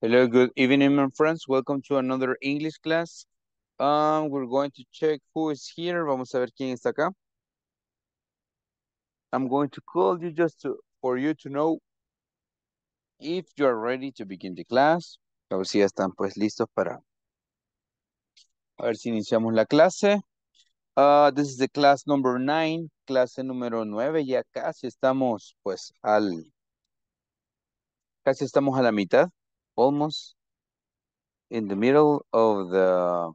Hello, good evening, my friends. Welcome to another English class. We're going to check who is here. Vamos a ver quién está acá. I'm going to call you just for you to know if you are ready to begin the class. A ver si ya están pues listos para... A ver si iniciamos la clase. This is the class number 9. Clase número 9. Ya casi estamos pues Casi estamos a la mitad. Almost in the middle of the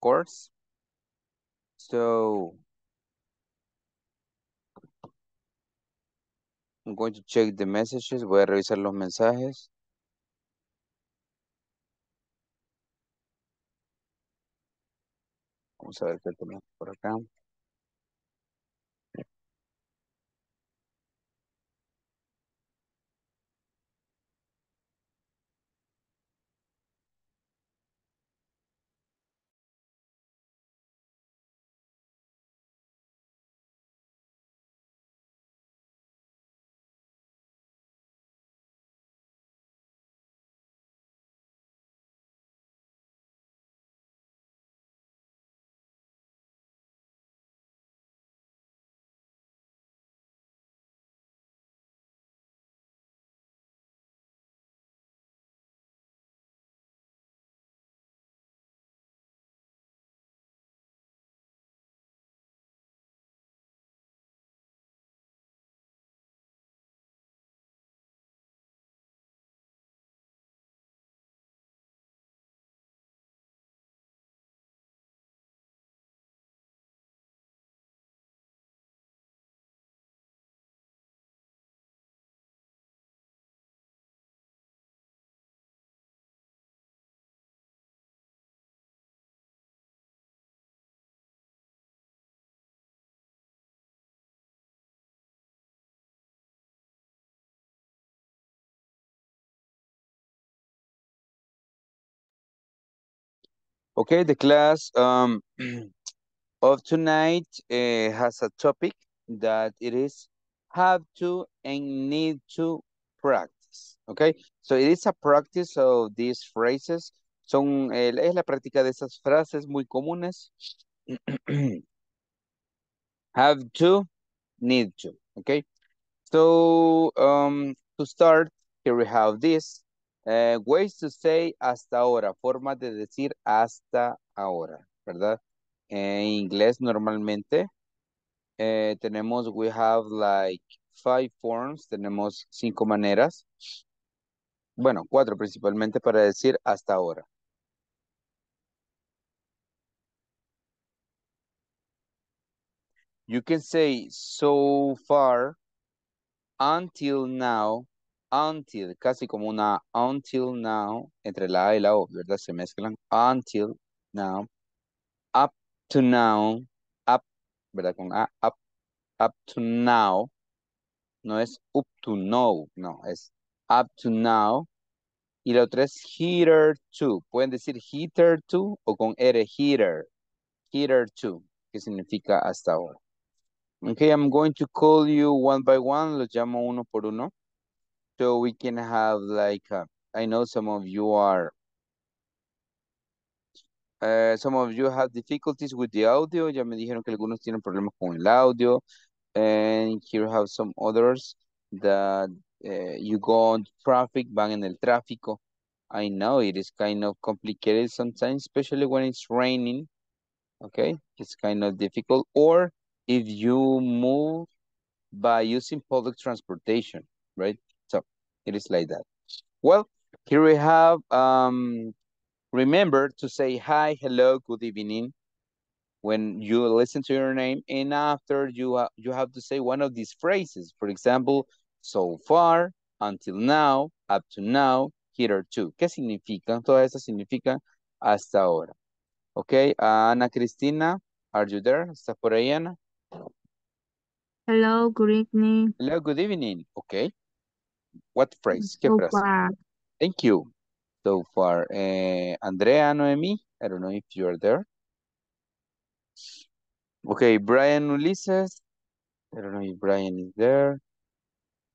course. So I'm going to check the messages. Voy a revisar los mensajes. Vamos a ver qué tenemos por acá. Okay, the class of tonight has a topic that it is have to and need to practice. Okay, so it is a practice of these phrases. Es la práctica de esas frases muy comunes. Have to, need to. Okay, so to start, here we have this. Ways to say hasta ahora, formas de decir hasta ahora, ¿verdad? En inglés normalmente tenemos, we have like 5 forms, tenemos 5 maneras. Bueno, 4 principalmente para decir hasta ahora. You can say so far, until now, until, casi como una until now, entre la A y la O, ¿verdad? Se mezclan. Until now, up to now, up, ¿verdad? Con A, up, up to now. No es up to now, no, es up to now. Y la otra es hitherto. Pueden decir hitherto o con R, hither. Hitherto, que significa hasta ahora. Okay, I'm going to call you one by one. Los llamo uno por uno. So we can have like, I know some of you are, some of you have difficulties with the audio. Ya me dijeron que algunos tienen problemas con el audio. And here have some others that you go on traffic, van en el tráfico. I know it is kind of complicated sometimes, especially when it's raining. Okay, it's kind of difficult. Or if you move by using public transportation, right? So it is like that. Well, here we have, remember to say hi, hello, good evening when you listen to your name. And after you have to say one of these phrases. For example, so far, until now, up to now, hitherto. ¿Qué significan? Todas esas significan hasta ahora. Okay, Ana Cristina, are you there? ¿Estás por ahí, Ana? Hello, good evening. Hello, good evening. Okay. What phrase? So far. Thank you. So far. Andrea, Noemi, I don't know if you are there. Okay, Brian Ulises. I don't know if Brian is there.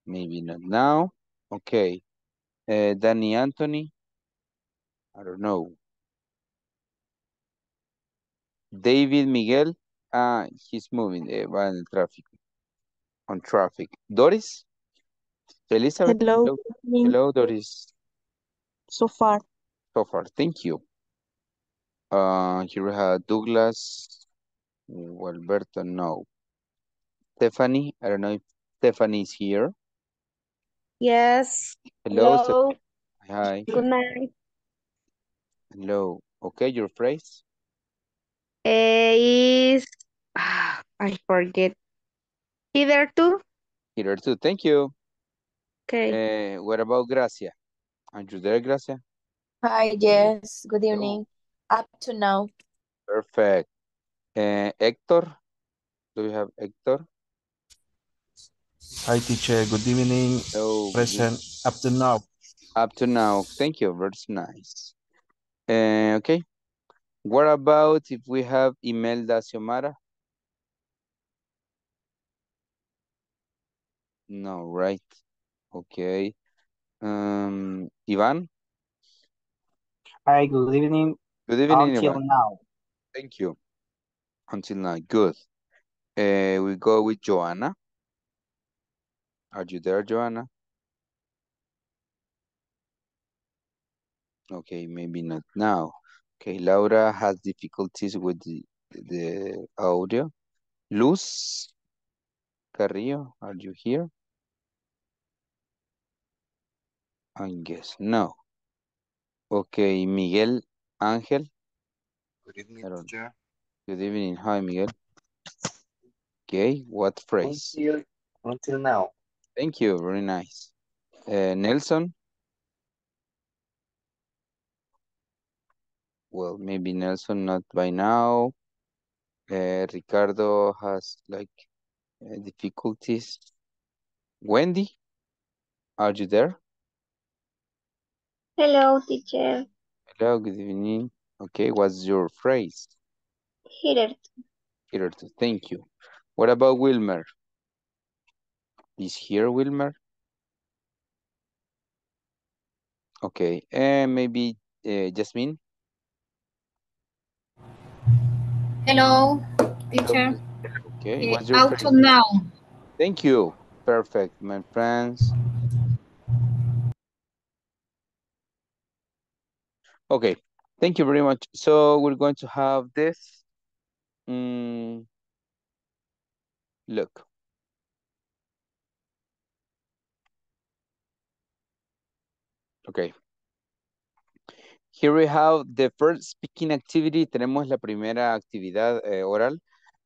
Maybe not now. Okay. Danny Anthony. I don't know. David Miguel. He's moving in traffic. On traffic. Doris. Elizabeth. Hello. Hello. Hello, Doris. So far. So far. Thank you. Here we have Douglas. Alberto, no. Stephanie. I don't know if Stephanie is here. Yes. Hello. Hello. Hi. Good night. Hello. Okay, your phrase? Is... I forget. Hitherto? Hitherto, thank you. Okay. What about Gracia? Are you there, Gracia? Hi, yes. Good evening. Hello. Up to now. Perfect. Hector? Do you have Hector? Hi, teacher. Good evening. Hello. Present. Up to now. Up to now. Thank you. That's nice. Okay. What about if we have Imelda Xiomara? No, right. Okay. Ivan? Hi, good evening. Good evening, until Ivan. Now. Thank you. Until now. Good. We go with Joanna. Are you there, Joanna? Okay, maybe not now. Okay, Laura has difficulties with the audio. Luz Carrillo, are you here? I guess no. Okay, Miguel Angel. Good evening, teacher. Good evening. Hi, Miguel. Okay, what phrase? Until now. Thank you, very nice. Nelson? Well, maybe Nelson not by now. Ricardo has like difficulties. Wendy, are you there? Hello, teacher. Hello, good evening. Okay, what's your phrase? Hitherto. Hitherto, thank you. What about Wilmer? Is here Wilmer? Okay, and maybe Jasmine? Hello, teacher. Okay, out to now. Thank you. Perfect, my friends. Okay, thank you very much. So we're going to have this. Look. Okay. Here we have the first speaking activity. Tenemos la primera actividad oral,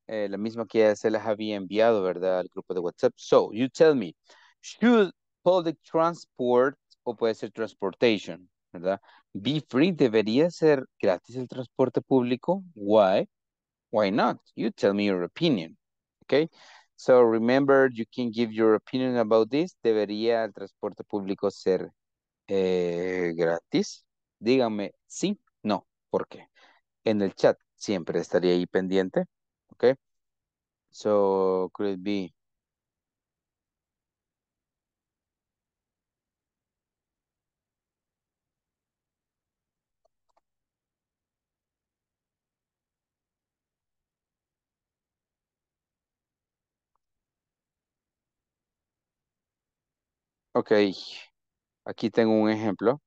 la misma que ya se las había enviado, ¿verdad? Al grupo de WhatsApp. So, you tell me, should public transport, o puede ser transportation, ¿verdad? Be free, debería ser gratis el transporte público. Why? Why not? You tell me your opinion, okay? So, remember, you can give your opinion about this. Debería el transporte público ser gratis. Díganme sí, no, ¿por qué? En el chat siempre estaría ahí pendiente, ¿ok? So, could it be? Ok, aquí tengo un ejemplo.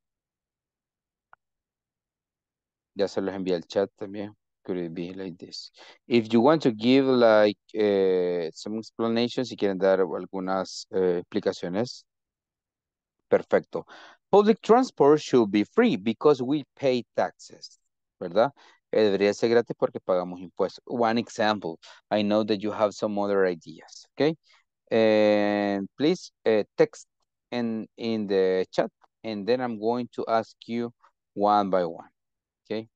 Ya se los envía el chat también. Could it be like this? If you want to give like some explanations, si quieren dar algunas explicaciones. Perfecto. Public transport should be free because we pay taxes. ¿Verdad? Debería ser gratis porque pagamos impuestos. One example. I know that you have some other ideas. Okay. And please text in the chat. And then I'm going to ask you one by one. Okay.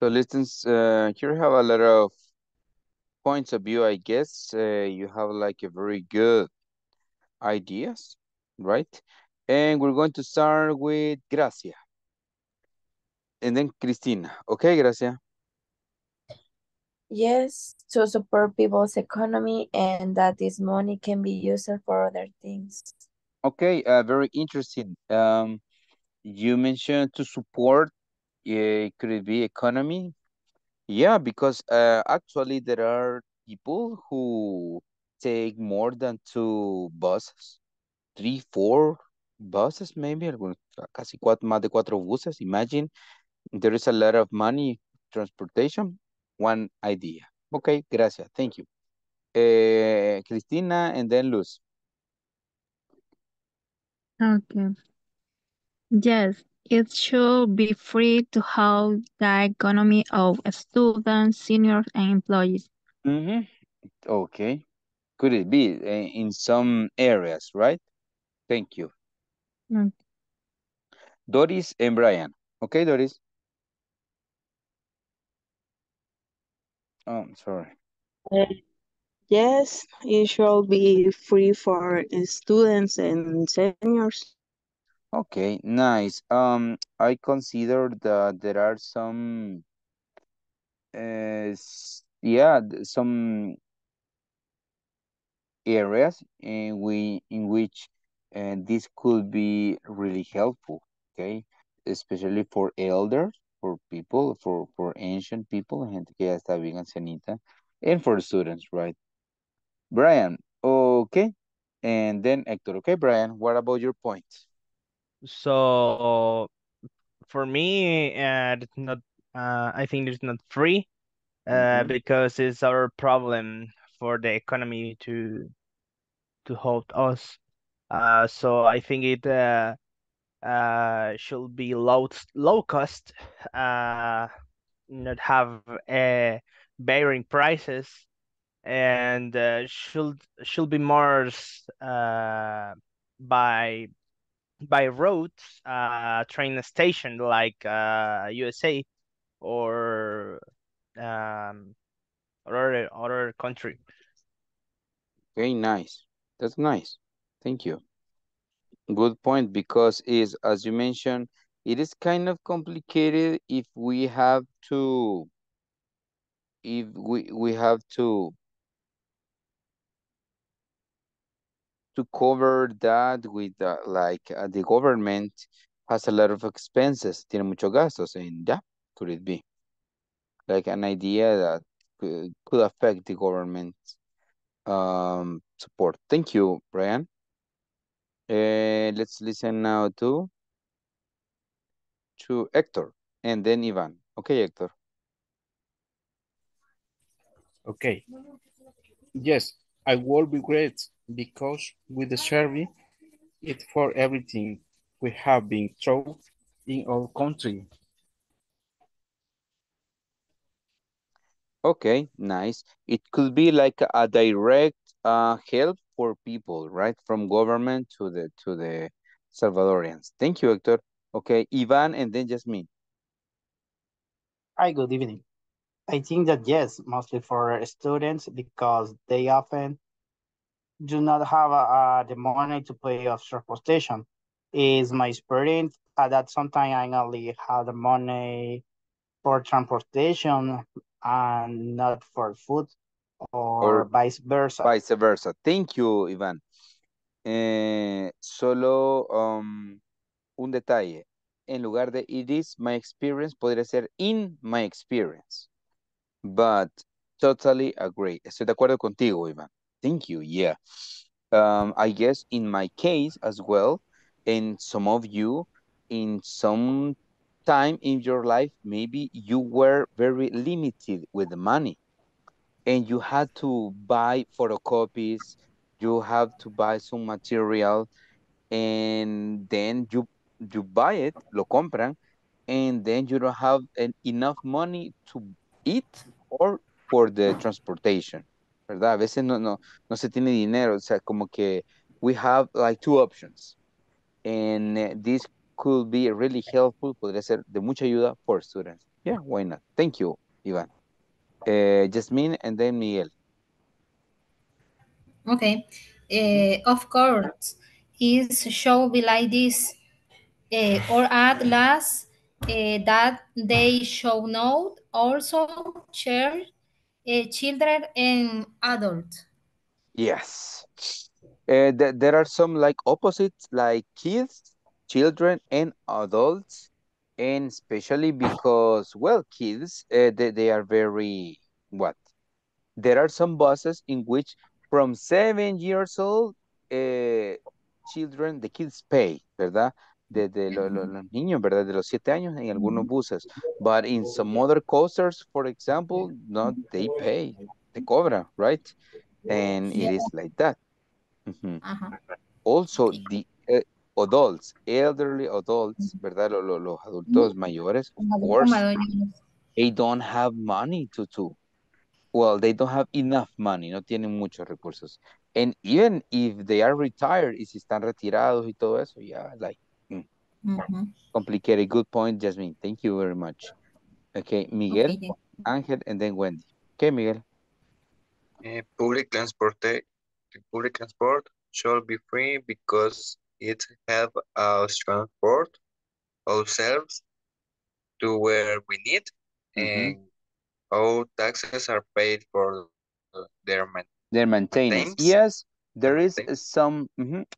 So listen, here have a lot of points of view, I guess. You have like a very good ideas, right? And we're going to start with Gracia. And then Cristina. Okay, Gracia. Yes, to support people's economy and that this money can be used for other things. Okay, very interesting. You mentioned to support, could it be economy? Yeah, because actually there are people who take more than 2 buses, 3, 4 buses maybe, casi más de 4 buses. Imagine there is a lot of money, transportation, one idea. Okay, gracias, thank you. Cristina and then Luz. Okay. Yes, it should be free to help the economy of students, seniors, and employees. Okay. Could it be in some areas, right? Thank you. Okay. Doris and Brian. Okay, Doris. Oh, I'm sorry. Yes, it should be free for students and seniors. Okay, nice. I consider that there are some, some areas in which this could be really helpful. Okay, especially for elders, for people, for ancient people, gente que ya está bien ancianita, and for students, right? Brian, okay, and then Hector. Okay, Brian, what about your point? So for me, it's not. I think it's not free, because it's our problem for the economy to help us. So I think it should be low cost. Not have varying prices, and should be more by road, train station like USA or other country. Very nice. That's nice. Thank you. Good point, because is as you mentioned, it is kind of complicated if we have to to cover that with the government has a lot of expenses, tiene muchos gastos, and yeah, could it be like an idea that could affect the government support? Thank you, Brian. Let's listen now to Hector and then Ivan. Okay, Hector. Okay. Yes, I will be great, because with the survey, it's for everything we have been through in our country. Okay, nice. It could be like a direct help for people, right? From government to the Salvadorians. Thank you, Hector. Okay, Ivan and then Jasmine. Hi, good evening. I think that yes, mostly for students, because they often do not have the money to pay off transportation. Is my experience that sometimes I only have the money for transportation and not for food, or vice versa. Vice versa. Thank you, Iván. Solo un detalle. En lugar de it is my experience, podría ser in my experience. But totally agree. Estoy de acuerdo contigo, Iván. Thank you, yeah. I guess in my case as well, and some of you, in some time in your life, maybe you were very limited with the money and you had to buy photocopies, you have to buy some material, and then you buy it, lo compran, and then you don't have enough money to eat or for the transportation. ¿Verdad? A veces no se tiene dinero, o sea, como que we have like 2 options. And this could be really helpful, podría ser de mucha ayuda for students. Yeah, why not? Thank you, Ivan. Jasmine and then Miguel. Okay. Of course, is show be like this, or at last that they show note also share children and adults. Yes. There are some like opposites, like kids, children, and adults, and especially because, well, kids, they are very, what? There are some buses in which from 7 years old, children, the kids pay, ¿verdad? De los niños, ¿verdad? De los 7 años en algunos buses. But in some other coasters, for example, no, they pay, they cobra, right? And yeah, it is like that. Mm-hmm. Uh-huh. Also, the adults, elderly adults, ¿verdad? Los adultos mayores, of course, they don't have money to do. Well, they don't have enough money, no tienen muchos recursos. And even if they are retired, y si están retirados y todo eso, yeah, like, mm-hmm, complicated. Good point, Jasmine. Thank you very much. Okay, Miguel, okay, Ángel, and then Wendy. Okay, Miguel. Public transport should be free because it help us transport ourselves to where we need, and all taxes are paid for their maintenance. Yes, there is some.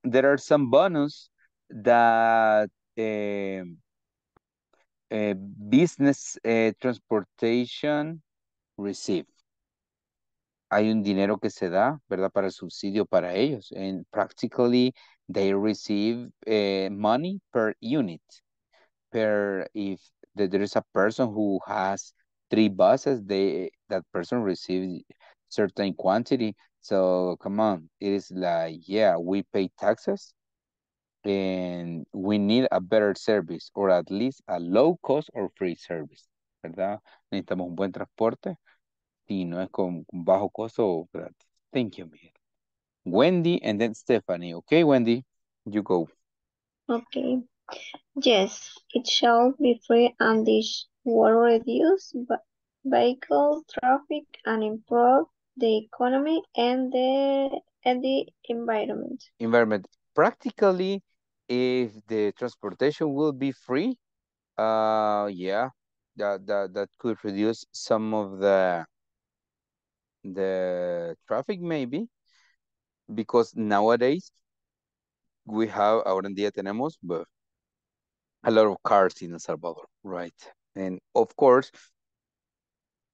There are some bonus that business transportation receive. Hay un dinero que se da, ¿verdad? Para el subsidio para ellos. And practically they receive money per unit. Per if there is a person who has 3 buses, that person receives certain quantity. So come on, it is like, yeah, we pay taxes and we need a better service, or at least a low cost or free service, ¿verdad? Necesitamos un buen transporte. Sí, no es con bajo costo. Thank you, Miguel. Wendy and then Stephanie. Okay, Wendy, you go. Okay. Yes, it shall be free and this will reduce vehicle traffic and improve the economy and the environment. Practically, if the transportation will be free, yeah, that could reduce some of the traffic, maybe, because nowadays we have, ahora en día tenemos a lot of cars in El Salvador, right? And of course,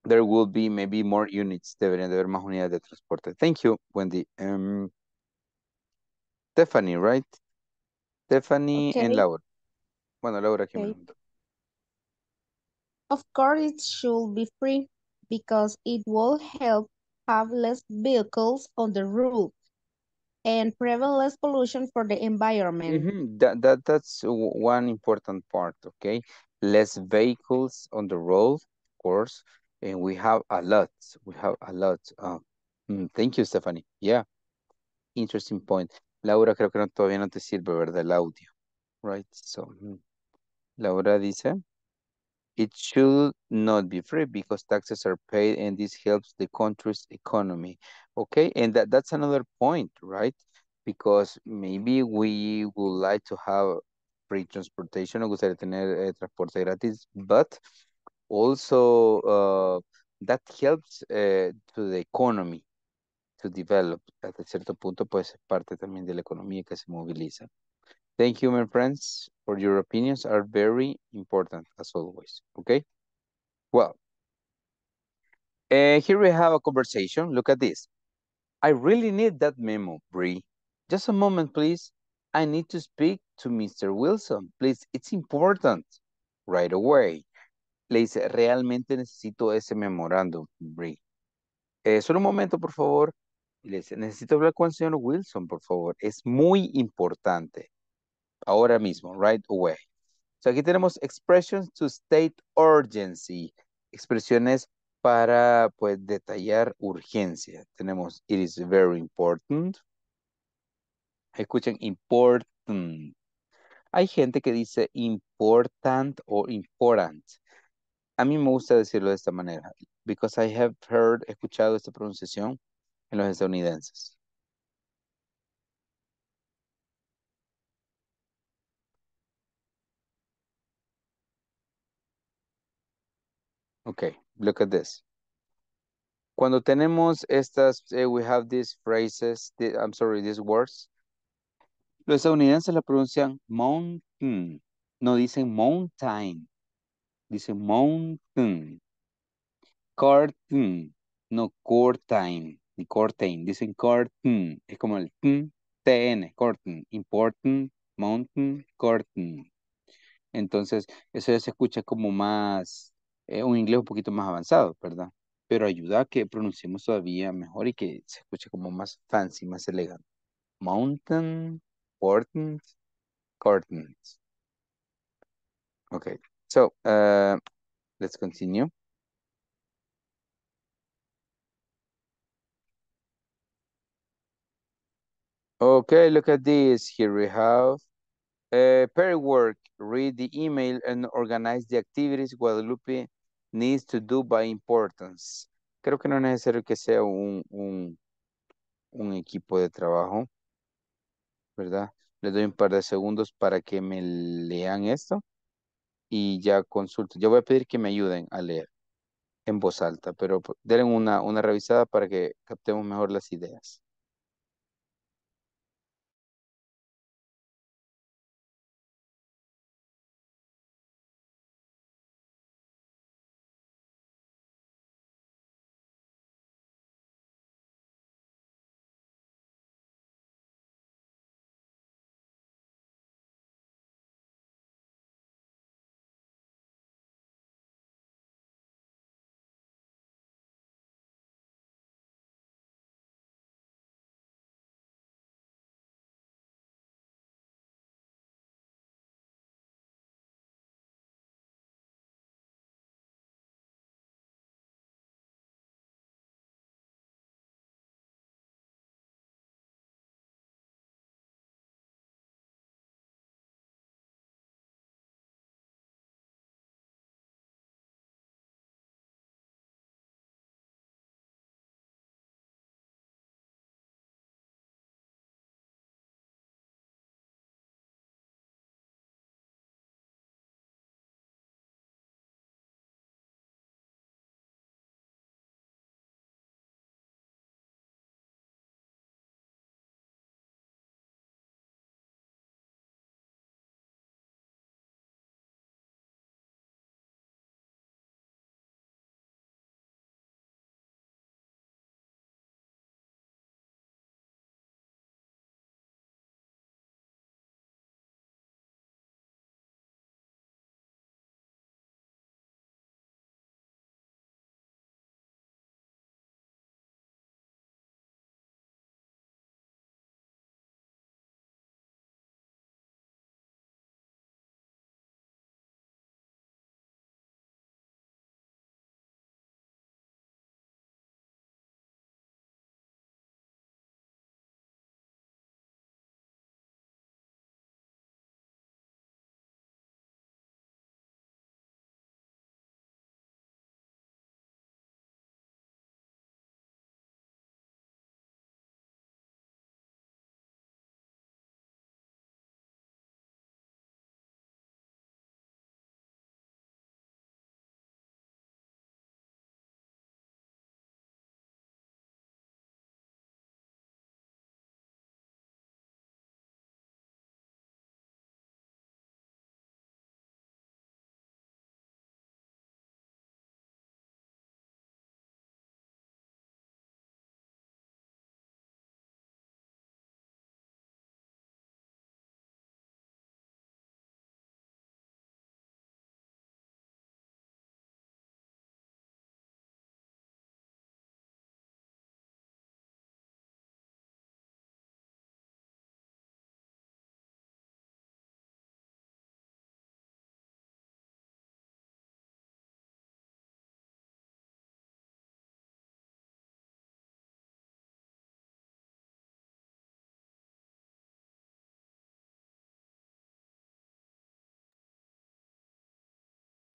there will be maybe more units, deberían de haber más unidades de transporte. Thank you, Wendy. Stephanie, right? Stephanie, okay, and Laura. Bueno, Laura, aquí okay. Of course, it should be free because it will help have less vehicles on the road and prevent less pollution for the environment. Mm-hmm. That's one important part, okay? Less vehicles on the road, of course, and we have a lot. Thank you, Stephanie. Yeah, interesting point. Laura, creo que todavía no te sirve, ¿verdad? El audio, right? So, Laura dice, it should not be free because taxes are paid and this helps the country's economy. Okay, and that's another point, right? Because maybe we would like to have free transportation, gustaría tener transporte gratis, but also that helps to the economy to develop. Hasta cierto punto, pues, es parte también de la economía que se moviliza. Thank you, my friends, for your opinions are very important, as always, okay? Well, here we have a conversation. Look at this. I really need that memo, Bree. Just a moment, please. I need to speak to Mr. Wilson. Please, it's important. Right away. Le dice, realmente necesito ese memorándum, Bree. Solo un momento, por favor. Le dice, necesito hablar con el señor Wilson, por favor. Es muy importante. Ahora mismo, right away. So aquí tenemos expressions to state urgency. Expresiones para, pues, detallar urgencia. Tenemos, it is very important. Escuchen, important. Hay gente que dice important o important. A mí me gusta decirlo de esta manera, because I have heard, he escuchado esta pronunciación en los estadounidenses. Okay, look at this. Cuando tenemos estas, we have these phrases, these words. Los estadounidenses la pronuncian mountain, no dicen mountain. Dice mountain, curtain, no curtain, ni curtain, dicen curtain, es como el TN, curtain, important, mountain, curtain. Entonces, eso ya se escucha como más, un inglés un poquito más avanzado, ¿verdad? Pero ayuda a que pronunciemos todavía mejor y que se escuche como más fancy, más elegante. Mountain, important, curtains. Okay. So, let's continue. Okay, look at this. Here we have pair work. Read the email and organize the activities Guadalupe needs to do by importance. Creo que no es necesario que sea un equipo de trabajo, ¿verdad? Les doy un par de segundos para que me lean esto. Y ya consulto. Yo voy a pedir que me ayuden a leer en voz alta, pero denle una revisada para que captemos mejor las ideas.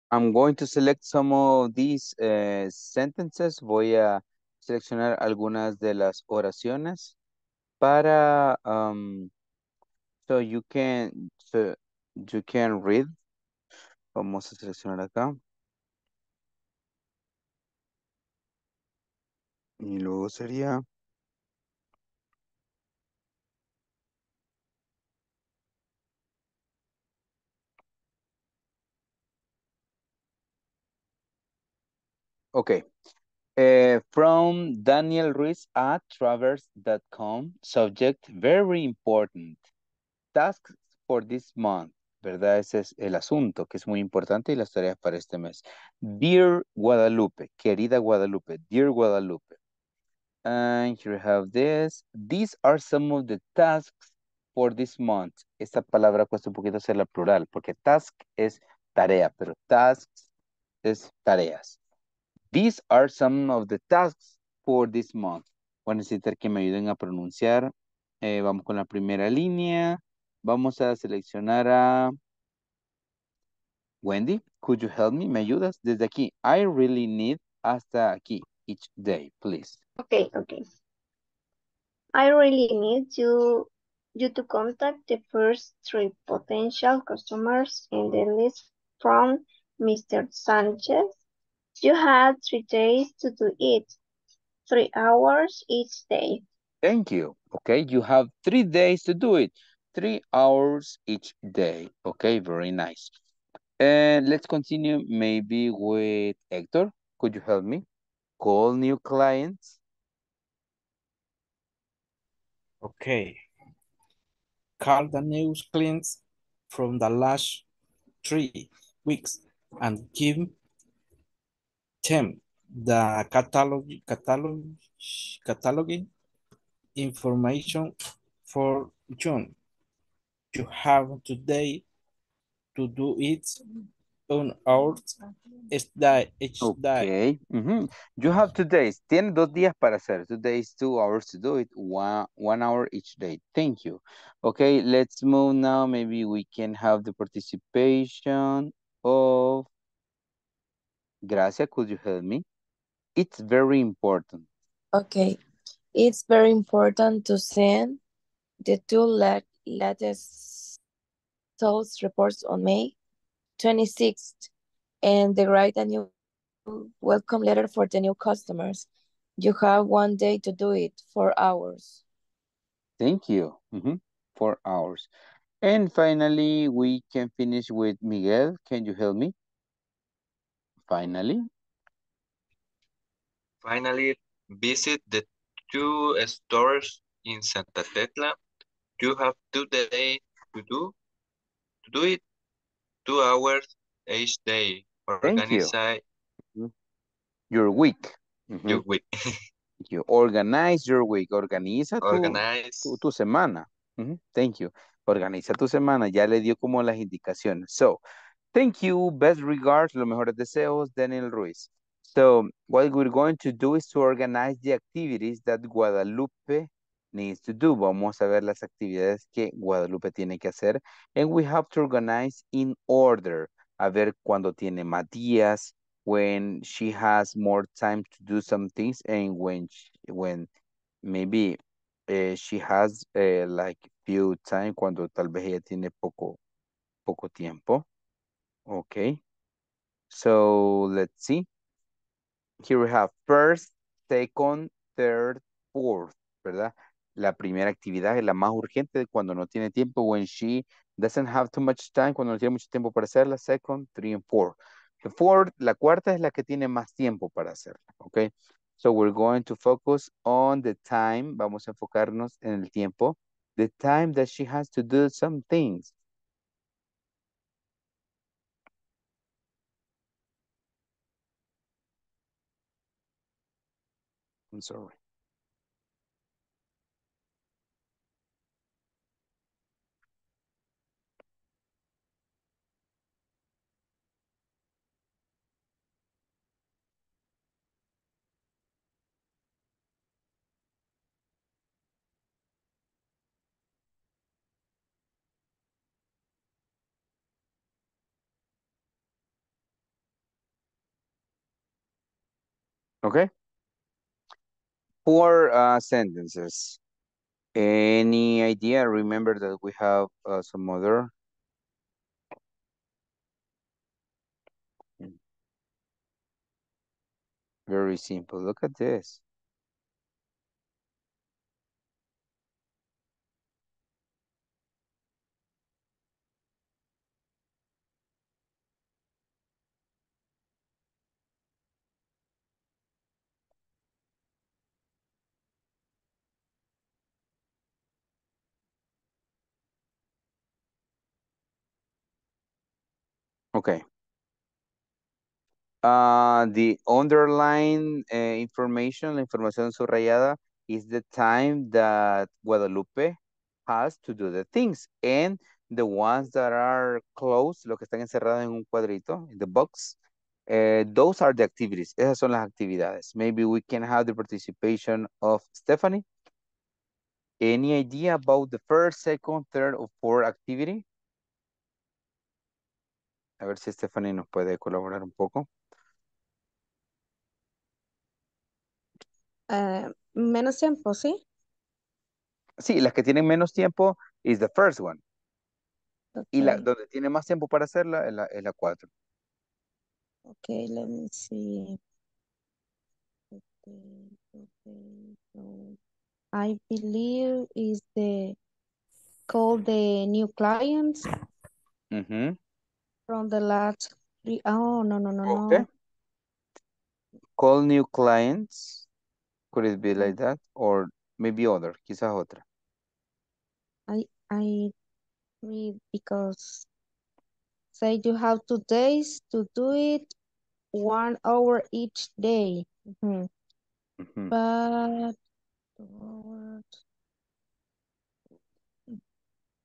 I'm going to select some of these sentences. Voy a seleccionar algunas de las oraciones para so you can read. Vamos a seleccionar acá. Y luego sería okay. From Daniel Ruiz at traverse.com. Subject, very important. Tasks for this month. ¿Verdad? Ese es el asunto que es muy importante y las tareas para este mes. Dear Guadalupe. Querida Guadalupe. Dear Guadalupe. And here we have this. These are some of the tasks for this month. Esta palabra cuesta un poquito hacerla plural porque task es tarea, pero tasks es tareas. These are some of the tasks for this month. Voy a necesitar que me ayuden a pronunciar. Vamos con la primera línea. Vamos a seleccionar a Wendy. Could you help me? ¿Me ayudas? Desde aquí. I really need hasta aquí. Each day, please. Okay, okay. I really need you to contact the first three potential customers in the list from Mr. Sanchez. You had 3 days to do it, 3 hours each day. Thank you. Okay, you have 3 days to do it, 3 hours each day. Okay, very nice. And let's continue maybe with Hector. Could you help me? Call new clients. Okay. Call the new clients from the last 3 weeks and give the catalog information for June. You have today to do it on our each day. Mm-hmm. You have 2 days. Tiene 2 días para hacer. Today is 2 hours to do it. One hour each day. Thank you. Okay, let's move now. Maybe we can have the participation of Gracia, could you help me? It's very important. Okay. It's very important to send the two latest sales reports on May 26th and they write a new welcome letter for the new customers. You have 1 day to do it, 4 hours. Thank you. Mm-hmm. 4 hours. And finally, we can finish with Miguel. Can you help me? Finally, visit the 2 stores in Santa Tecla. You have 2 days to do it, 2 hours each day. Organize your week. Mm-hmm. Your week. You organize your week. Organiza tu semana. Mm-hmm. Thank you. Organiza tu semana. Ya le dio como las indicaciones. So, thank you. Best regards. Los mejores deseos. Daniel Ruiz. So what we're going to do is to organize the activities that Guadalupe needs to do. Vamos a ver las actividades que Guadalupe tiene que hacer. And we have to organize in order. A ver cuando tiene más días, when she has more time to do some things. And when maybe she has like few time. Cuando tal vez ella tiene poco tiempo. Okay, so let's see. Here we have first, second, third, fourth, ¿verdad? La primera actividad es la más urgente cuando no tiene tiempo, when she doesn't have too much time, cuando no tiene mucho tiempo para hacerla, second, three, and four. The fourth, la cuarta es la que tiene más tiempo para hacerla, okay? So we're going to focus on the time, vamos a enfocarnos en el tiempo, the time that she has to do some things. I'm sorry. Okay. For sentences. Any idea? Remember that we have some other. Very simple. Look at this. Okay. The underline information, la información subrayada, is the time that Guadalupe has to do the things. And the ones that are closed, los que están encerrados en un cuadrito, in the box, those are the activities. Esas son las actividades. Maybe we can have the participation of Stephanie. Any idea about the first, second, third, or fourth activity? A ver si Stephanie nos puede colaborar un poco. Menos tiempo, ¿sí? Sí, las que tienen menos tiempo is the first one. Okay. Y la donde tiene más tiempo para hacerla es la 4. Ok, let me see. Okay. So I believe is the call the new clients. Mm-hmm. From the last three, oh, no. Okay. Call new clients. Could it be like that? Or maybe other, quizás otra. I read because say you have 2 days to do it, 1 hour each day. Mm-hmm. Mm-hmm. But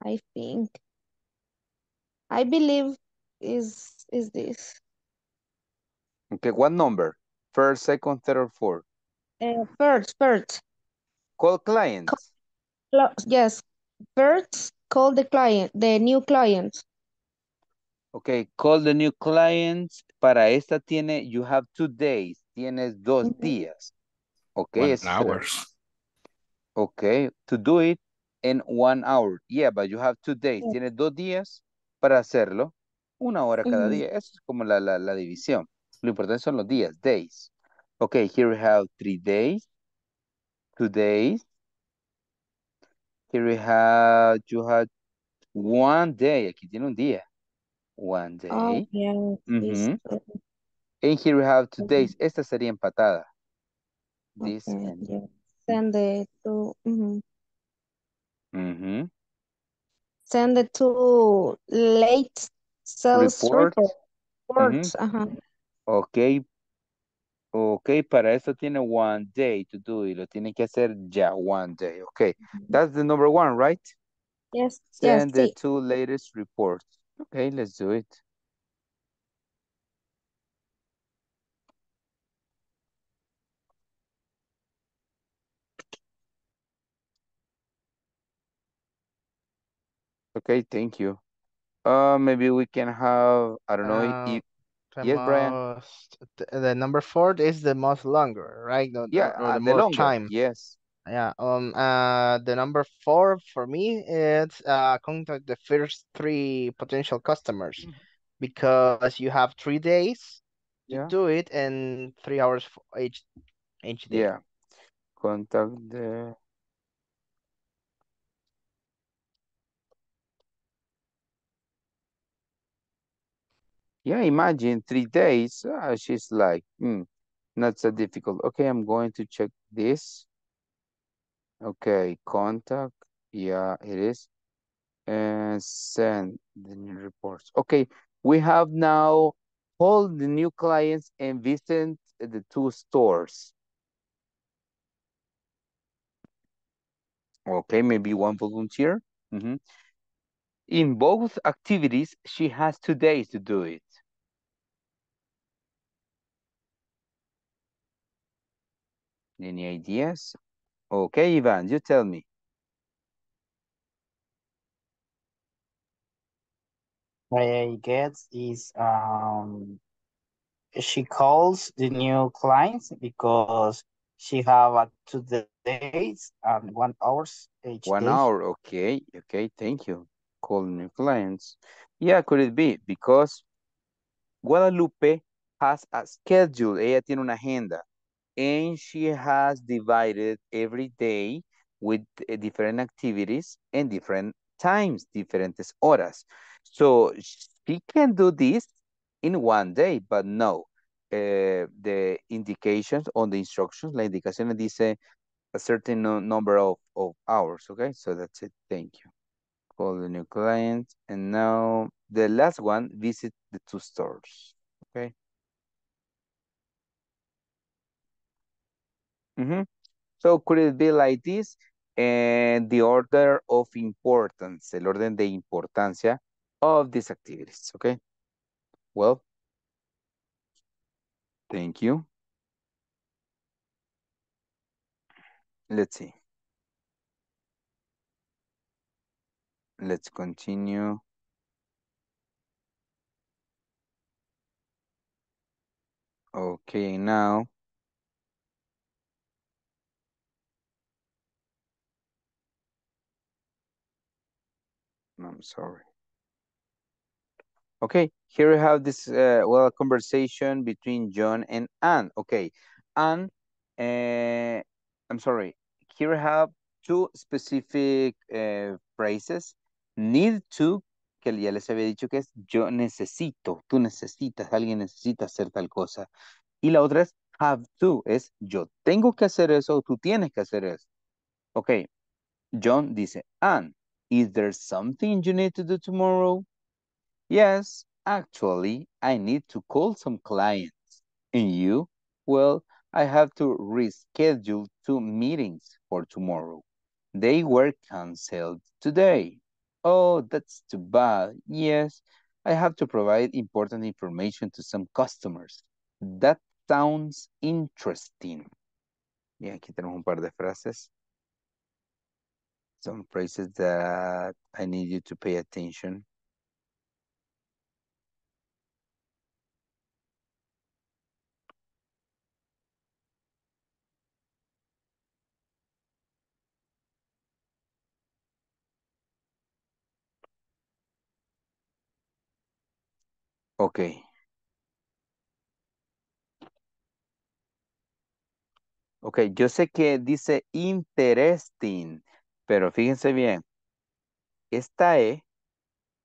I think, I believe is this. Okay, what number? First, second, third, or fourth? First. Call clients. Yes, first call the client, the new clients. Okay, call the new clients. Para esta tiene, you have 2 days. Tienes 2 días. Okay, 1 hours. Okay, to do it in 1 hour. Yeah, but you have 2 days. Yeah. Tienes 2 días para hacerlo. 1 hora cada día. Eso es como la división. Lo importante son los días, days. Okay, here we have 3 days, 2 days. Here we have, you had 1 day. Aquí tiene un día. 1 day. Oh, yeah. Mm-hmm. And here we have 2 days. Esta sería empatada. This and okay, send it to... Mm-hmm. Mm-hmm. Send it to late sales report. Mm-hmm. Okay. Ok, para eso tiene 1 day to do y lo tiene que hacer ya, 1 day. Ok, that's the number one, right? Yes. Send the 2 latest reports. Ok, let's do it. Ok, thank you. Maybe we can have, I don't know, if... Yes, Brian. The number 4 is the most longer, right? The most time. Yes. Yeah. The number 4 for me it's contact the first 3 potential customers, because you have 3 days to do it and 3 hours for each day. Yeah. Contact the. Yeah, imagine 3 days. She's like, not so difficult. Okay, I'm going to check this. Okay, contact. Yeah, it is. And send the new reports. Okay, we have now all the new clients and visit the 2 stores. Okay, maybe 1 volunteer. Mm-hmm. In both activities, she has 2 days to do it. Any ideas? Okay, Ivan, you tell me. I guess is she calls the new clients because she have 2 days and 1 hours each. 1 hour, okay, okay, thank you. Call new clients. Yeah, could it be? Because Guadalupe has a schedule. Ella tiene una agenda. And she has divided every day with different activities and different times, diferentes horas. So she can do this in 1 day, but no. The indications on the instructions, la indicación dice a certain number of hours, okay? So that's it, thank you. Call the new client. And now the last one, visit the 2 stores, okay? Mm-hmm. So could it be like this? And the order of importance, el orden de importancia of these activities, okay? Well, thank you. Let's see. Let's continue. Okay, now. I'm sorry. Okay, here we have this well, conversation between John and Anne. Okay, Anne, I'm sorry. Here we have 2 specific phrases. Need to, que ya les había dicho que es yo necesito, tú necesitas, alguien necesita hacer tal cosa. Y la otra es have to, es yo tengo que hacer eso, tú tienes que hacer eso. Okay, John dice, Anne, is there something you need to do tomorrow? Yes, actually, I need to call some clients. And you? Well, I have to reschedule 2 meetings for tomorrow. They were canceled today. Oh, that's too bad. Yes, I have to provide important information to some customers. That sounds interesting. Bien, aquí tenemos un par de frases. Some phrases that I need you to pay attention. Okay. Okay, yo sé que dice interesting, pero fíjense bien. Esta E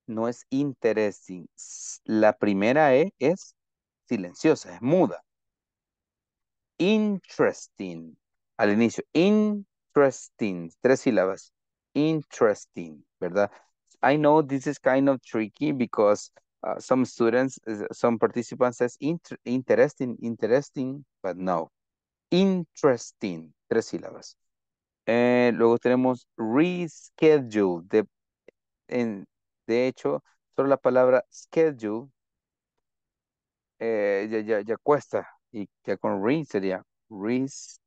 no es interesting. La primera E es silenciosa, es muda. Interesting. Al inicio, interesting. 3 sílabas. Interesting, ¿verdad? I know this is kind of tricky because... some students, some participants says interesting, but no. Interesting, 3 sílabas. Luego tenemos reschedule. De hecho, solo la palabra schedule ya cuesta. Y ya con re sería reschedule.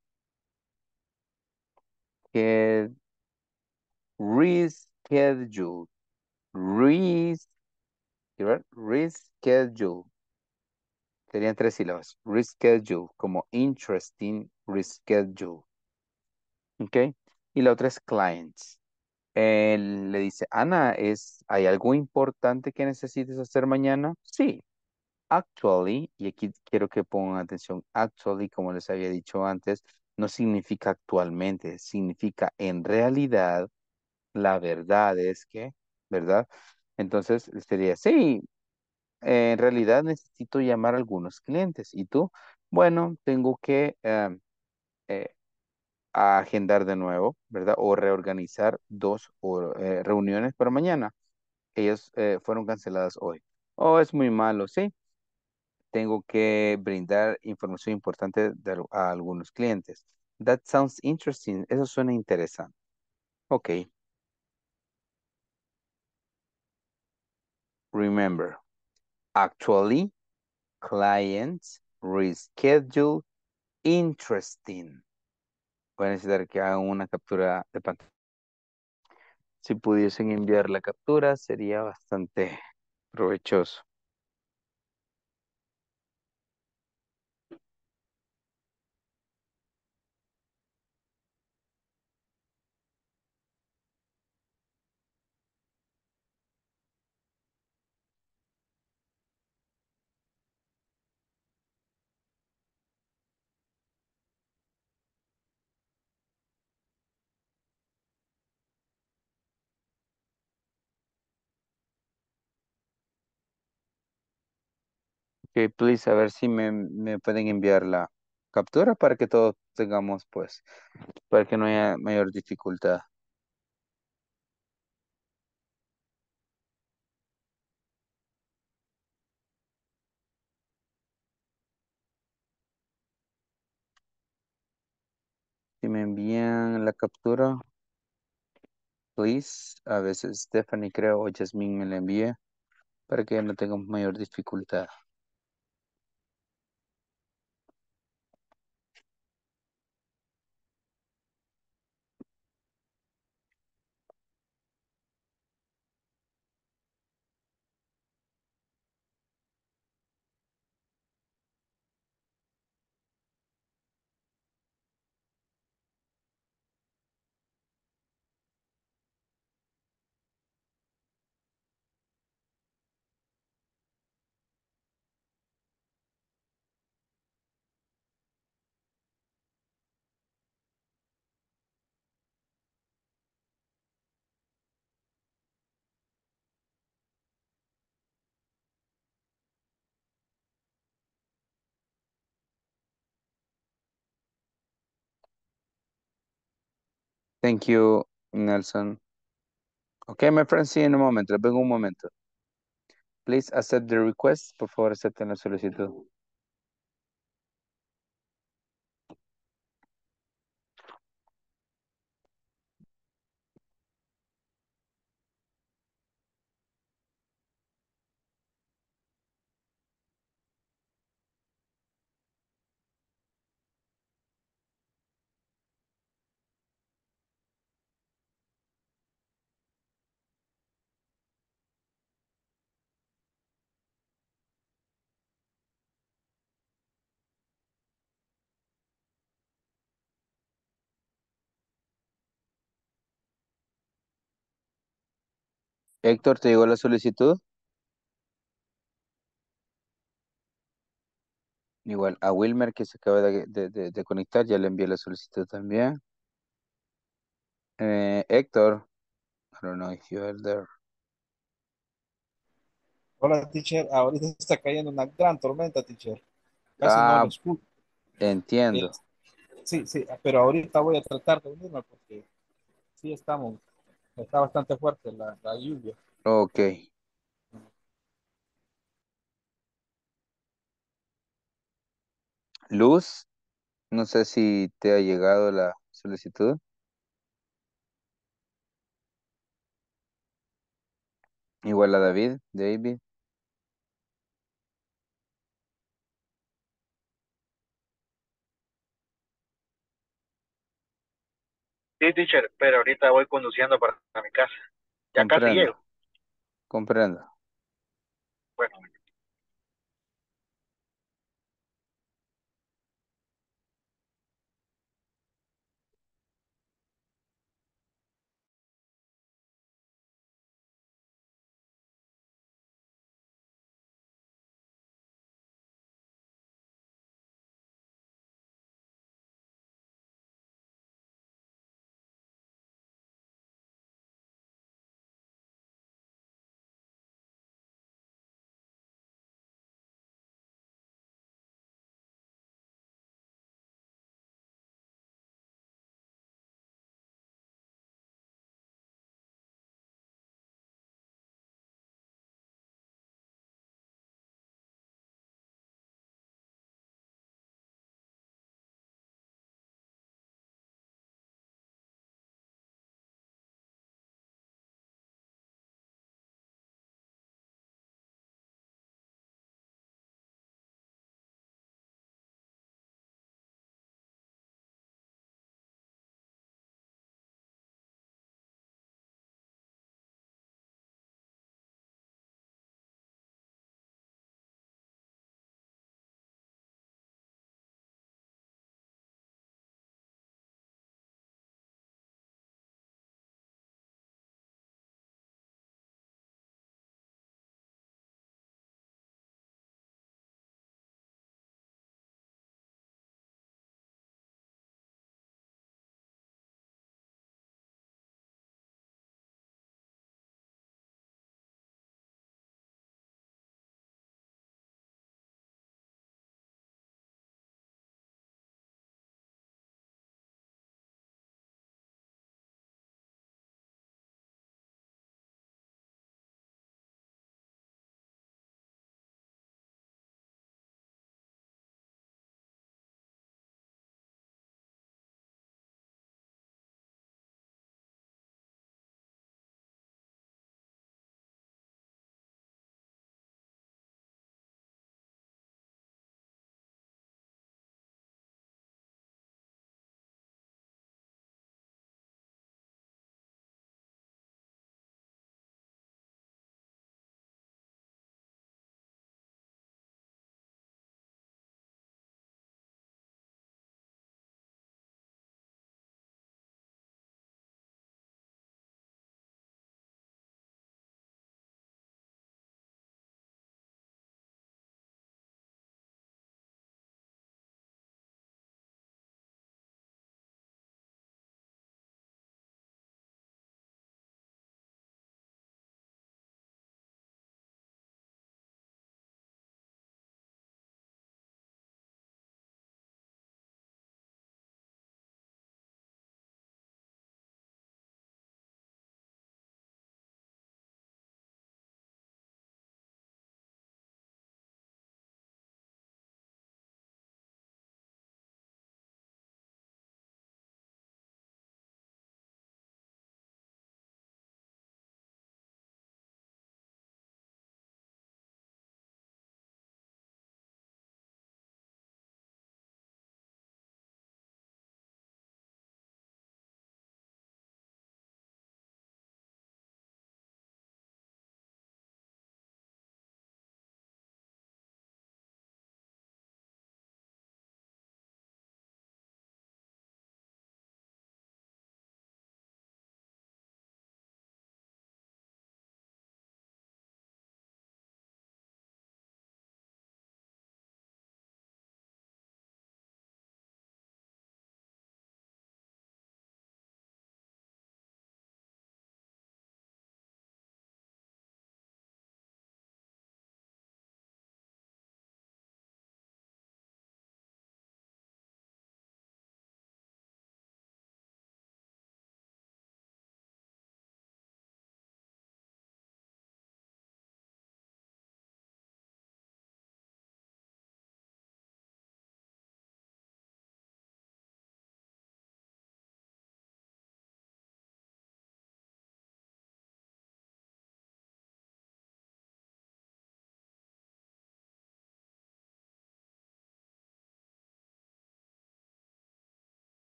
Reschedule. Serían 3 sílabas. Reschedule, como interesting, reschedule. Ok. Y la otra es clients. Le dice, Ana, ¿hay algo importante que necesites hacer mañana? Sí. Actually, y aquí quiero que pongan atención. Actually, como les había dicho antes, no significa actualmente. Significa en realidad, la verdad es que, ¿verdad? Entonces, sería, sí, en realidad necesito llamar a algunos clientes. ¿Y tú? Bueno, tengo que agendar de nuevo, ¿verdad? O reorganizar 2 reuniones para mañana. Ellas fueron canceladas hoy. Oh, es muy malo, sí. Tengo que brindar información importante a algunos clientes. That sounds interesting. Eso suena interesante. Ok. Remember, actually, clients, reschedule, interesting. Voy a necesitar que hagan una captura de pantalla. Si pudiesen enviar la captura, sería bastante provechoso. Ok, please, a ver si me pueden enviar la captura para que todos tengamos, pues, para que no haya mayor dificultad. Si me envían la captura, please, a veces Stephanie creo o Jasmine me la envía para que no tengamos mayor dificultad. Thank you, Nelson. Okay, my friend, see you in a moment. Les vengo un momento. Please accept the request. Por favor, acepten la solicitud. Héctor, ¿te llegó la solicitud? Igual a Wilmer, que se acaba de conectar, ya le envié la solicitud también. Héctor, I don't know if you are there. Hola, teacher. Ahorita está cayendo una gran tormenta, teacher. Casi no lo escucho. Entiendo. Sí, sí, pero ahorita voy a tratar de unirme porque sí estamos... Está bastante fuerte la lluvia. Ok. Luz, no sé si te ha llegado la solicitud. Igual a David. Sí, teacher, pero ahorita voy conduciendo para mi casa. Ya casi llego. Comprendo. Bueno.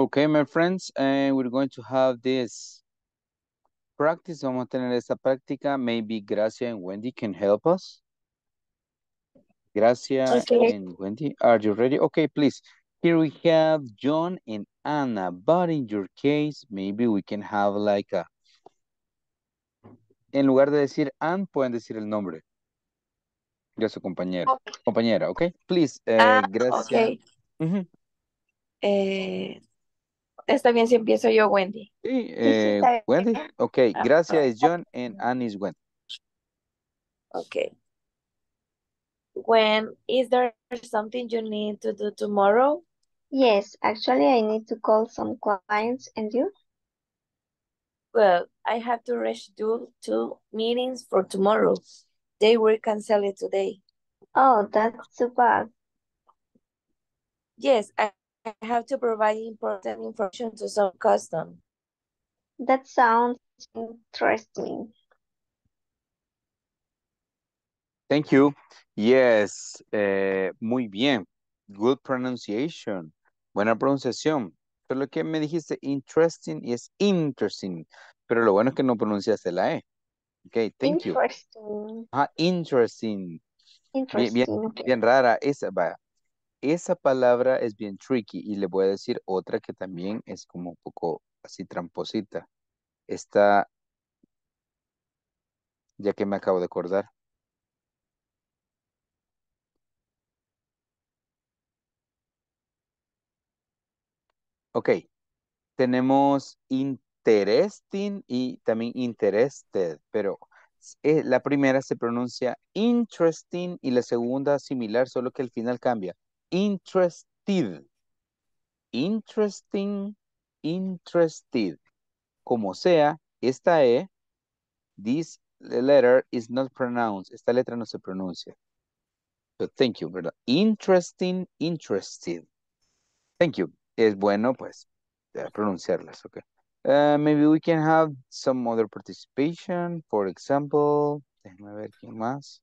Okay, my friends, and we're going to have this practice. Vamos a tener esta práctica. Maybe Gracia and Wendy can help us. Gracia and Wendy, are you ready? Okay, please. Here we have John and Anna, but in your case, maybe we can have like a... En lugar de decir Ann, pueden decir el nombre de su compañero. Okay. Compañera, okay? Please, Gracia. Okay. Mm-hmm. Está bien si empiezo yo, Wendy. Sí, Wendy. Ok, Gracia is John and Anne is Wendy. Ok. Gwen, is there something you need to do tomorrow? Yes, actually I need to call some clients and you? Well, I have to reschedule 2 meetings for tomorrow. They were canceled today. Oh, that's too bad. Yes, I have to provide important information to some custom. That sounds interesting. Thank you. Yes, muy bien. Good pronunciation. Buena pronunciación. Pero lo que me dijiste interesting es interesting. Pero lo bueno es que no pronunciaste la E. Okay, thank you. Interesting. Ah, interesting. Interesting. Bien, okay. Bien rara esa, va. Esa palabra es bien tricky y le voy a decir otra que también es como un poco así tramposita. Esta, ya que me acabo de acordar. Ok, tenemos interesting y también interested, pero... La primera se pronuncia interesting y la segunda similar, solo que el final cambia. Interested, interesting, interested. Como sea, esta E, this letter is not pronounced. Esta letra no se pronuncia. So thank you, ¿verdad? Interesting, interested. Thank you. Es bueno, pues, pronunciarlas, okay. Maybe we can have some other participation. For example, déjame ver quién más.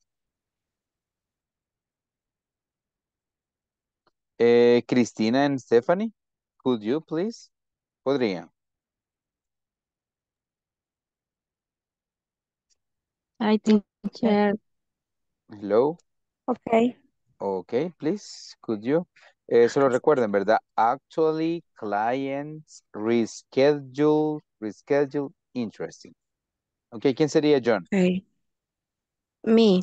Cristina and Stephanie, could you please? Podrían. I think. Hello. Okay. Okay, please, could you? Solo recuerden, ¿verdad? Actually, clients, reschedule, interesting. Okay, ¿quién sería John? Okay. Me,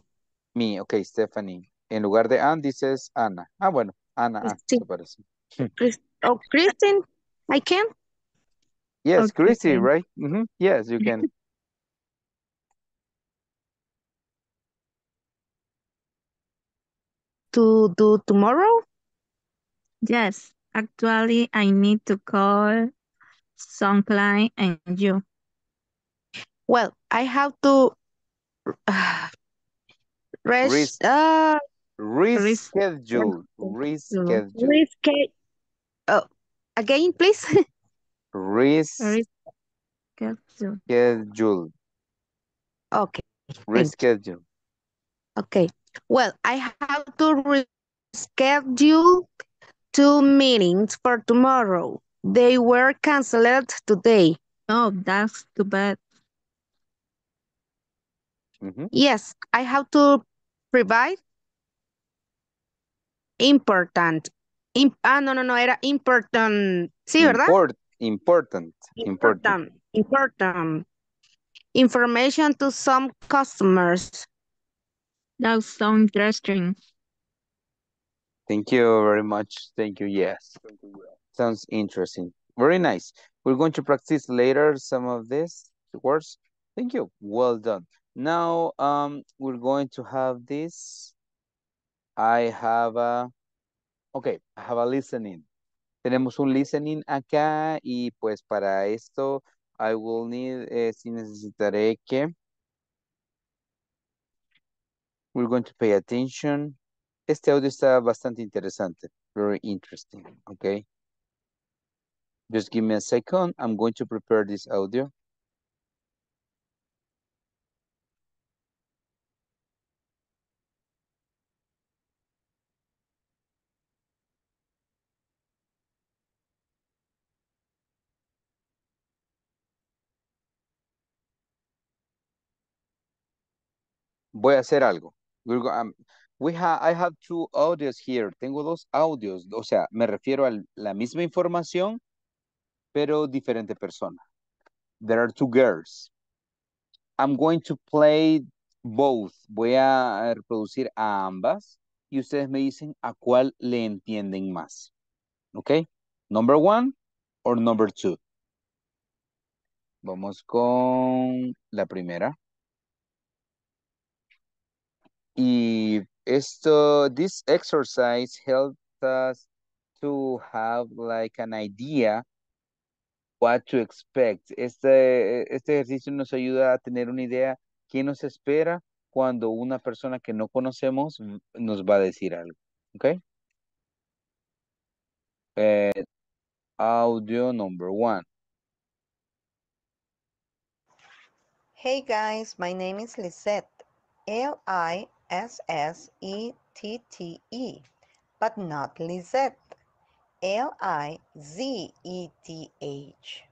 okay, Stephanie. En lugar de Ann, dices Ana. Ah, bueno. Ana, sí. Oh, Kristen, I can? Yes, okay. Christy, right? Mm-hmm. Yes, you can. To do tomorrow? Yes, actually, I need to call some client and you. Well, I have to reschedule. Oh, again, please. Reschedule. Okay. Reschedule. Okay. Well, I have to reschedule 2 meetings for tomorrow. They were canceled today. Oh, that's too bad. Mm-hmm. Yes, I have to provide important. Era important. Sí, ¿verdad? Important. Information to some customers. That's so interesting. Thank you very much. Thank you. Yes. Sounds interesting. Very nice. We're going to practice later some of these words. Thank you. Well done. Now, we're going to have this. I have a listening. Tenemos un listening acá y pues para esto I will need, si necesitaré que. We're going to pay attention. Este audio está bastante interesante. Very interesting, okay? Just give me a second. I'm going to prepare this audio. Voy a hacer algo. I have two audios here. Tengo dos audios. O sea, me refiero a la misma información, pero diferente persona. There are two girls. I'm going to play both. Voy a reproducir a ambas. Y ustedes me dicen a cuál le entienden más. ¿Ok? Number one or number two. Vamos con la primera. Y esto, this exercise helps us to have like an idea what to expect. Este ejercicio nos ayuda a tener una idea qué nos espera cuando una persona que no conocemos nos va a decir algo. ¿Ok? Audio number one. Hey guys, my name is Lisette. L-I-S-S-E-T-T-E, but not Lizette. L-I-Z-E-T-H.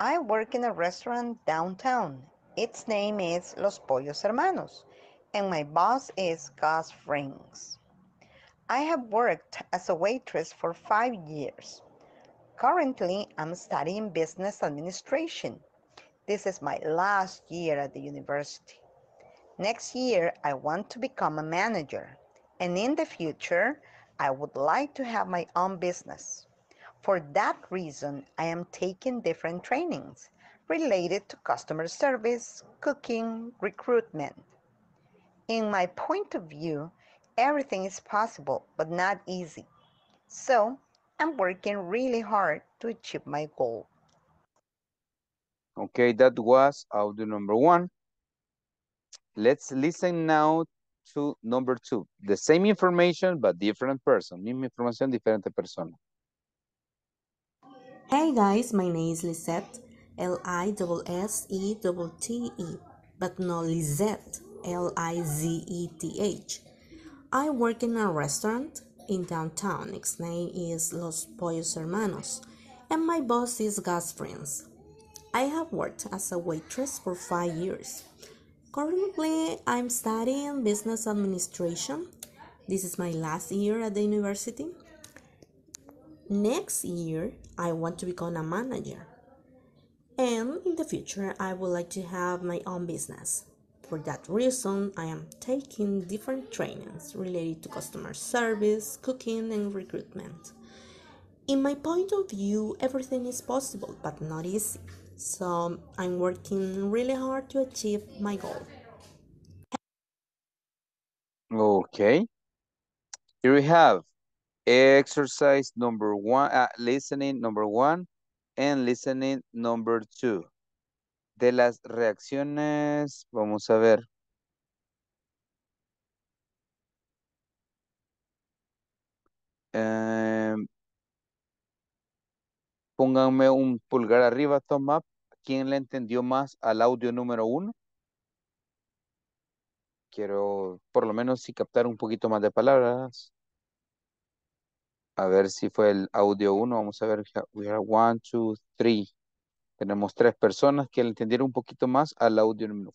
I work in a restaurant downtown. Its name is Los Pollos Hermanos, and my boss is Gus Frings. I have worked as a waitress for 5 years. Currently, I'm studying business administration. This is my last year at the university. Next year, I want to become a manager, and in the future, I would like to have my own business. For that reason, I am taking different trainings related to customer service, cooking, recruitment. In my point of view, everything is possible, but not easy. So, I'm working really hard to achieve my goal. Okay, that was audio number one. Let's listen now to number two. The same information, but different person. Misma información, diferente persona. Hey guys, my name is Lisette. L-I-S-S-E-T-T-E, but not Lizette. L-I-Z-E-T-H. I work in a restaurant in downtown. Its name is Los Pollos Hermanos, and my boss is Gus Frings. I have worked as a waitress for 5 years. Currently, I'm studying business administration. This is my last year at the university. Next year, I want to become a manager. And in the future, I would like to have my own business. For that reason, I am taking different trainings related to customer service, cooking, and recruitment. In my point of view, everything is possible, but not easy. So, I'm working really hard to achieve my goal. Okay. Here we have exercise number one, listening number one, and listening number two. De las reacciones, vamos a ver. Pónganme un pulgar arriba, thumb up. ¿Quién le entendió más al audio número uno? Quiero, por lo menos, sí captar un poquito más de palabras. A ver si fue el audio uno. Vamos a ver. We are 1, 2, 3. Tenemos 3 personas que le entendieron un poquito más al audio número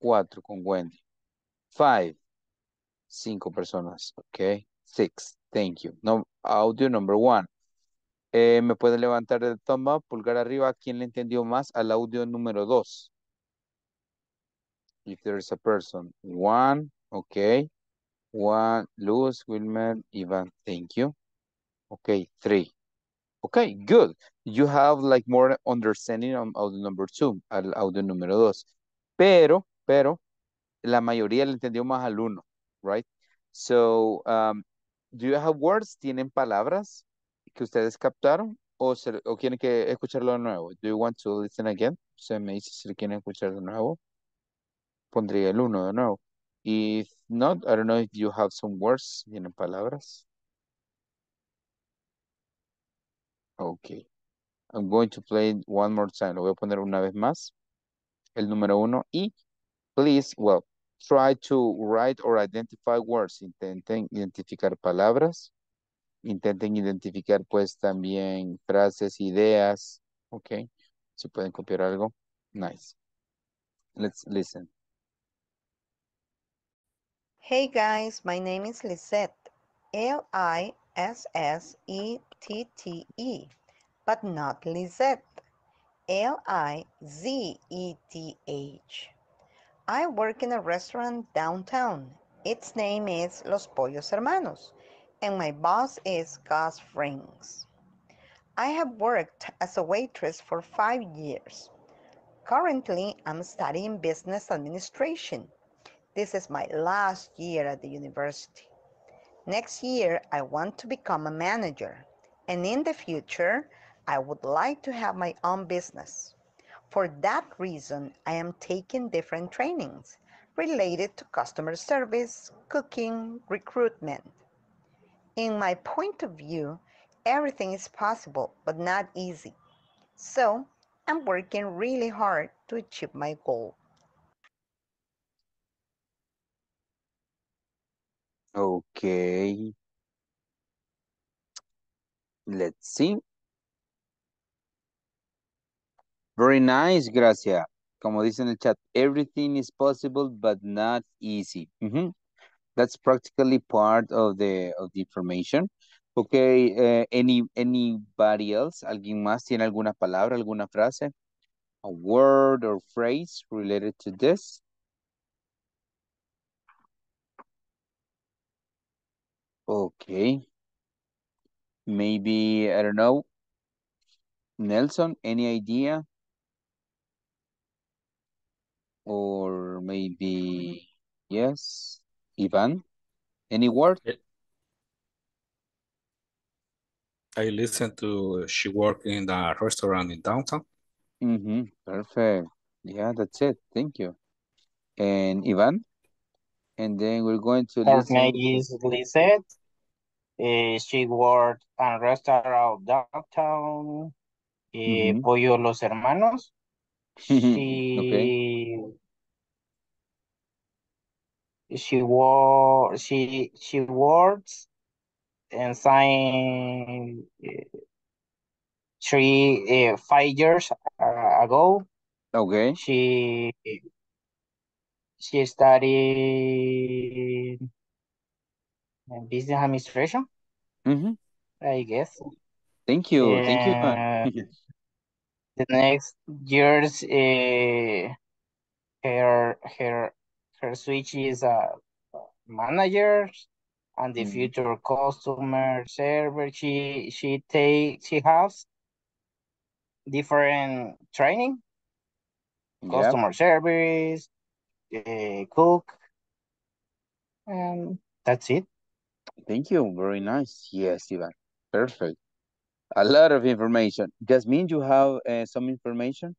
4 con Wendy. 5 personas. Ok. 6. Thank you. No, audio number 1. Me puede levantar el thumb up, pulgar arriba, a quien le entendió más al audio número 2. If there is a person. 1, ok. 1, Luz, Wilmer, Iván, thank you. Ok, 3. Ok, good. You have like more understanding on audio number 2, al audio número 2. Pero, la mayoría le entendió más al 1, right? So, do you have words? ¿Tienen palabras que ustedes captaron o quieren que escucharlo de nuevo? Do you want to listen again? Se me dice si quieren escuchar de nuevo. Pondría el 1 de nuevo. If not, I don't know if you have some words. ¿Tienen palabras? Okay. I'm going to play it one more time. Lo voy a poner una vez más. El número 1. Y please, well, try to write or identify words. Intenten identificar palabras. Intenten identificar, pues, también frases, ideas. Okay. Si pueden copiar algo. Nice. Let's listen. Hey guys, my name is Lisette, L-I-S-S-E-T-T-E, but not Lisette, L-I-Z-E-T-H. I work in a restaurant downtown. Its name is Los Pollos Hermanos, and my boss is Gus Frings. I have worked as a waitress for 5 years. Currently, I'm studying business administration. This is my last year at the university. Next year, I want to become a manager, and in the future, I would like to have my own business. For that reason, I am taking different trainings related to customer service, cooking, recruitment. In my point of view, everything is possible, but not easy. So, I'm working really hard to achieve my goal. Okay, let's see. Very nice, Gracia. Como dice en el chat, everything is possible but not easy. That's practically part of the information. Okay, anybody else? ¿Alguien más tiene alguna palabra, alguna frase? A word or phrase related to this? Okay, maybe, I don't know, Nelson, any idea? Or maybe, yes, Ivan, any word? I listened to, she worked in the restaurant in downtown. Perfect, yeah, that's it, thank you. And Ivan? And then we're going to listen. Her name is Lisette. She worked at a restaurant downtown, Pollo Los Hermanos. She works and signed 5 years ago. Okay. She studied business administration, I guess. Thank you. Thank you. The next years, her switch is managers and the future customer server. She has different training, customer service, cook, and that's it. Thank you, very nice. Yes, Ivan, perfect. A lot of information. Jasmine, you have some information?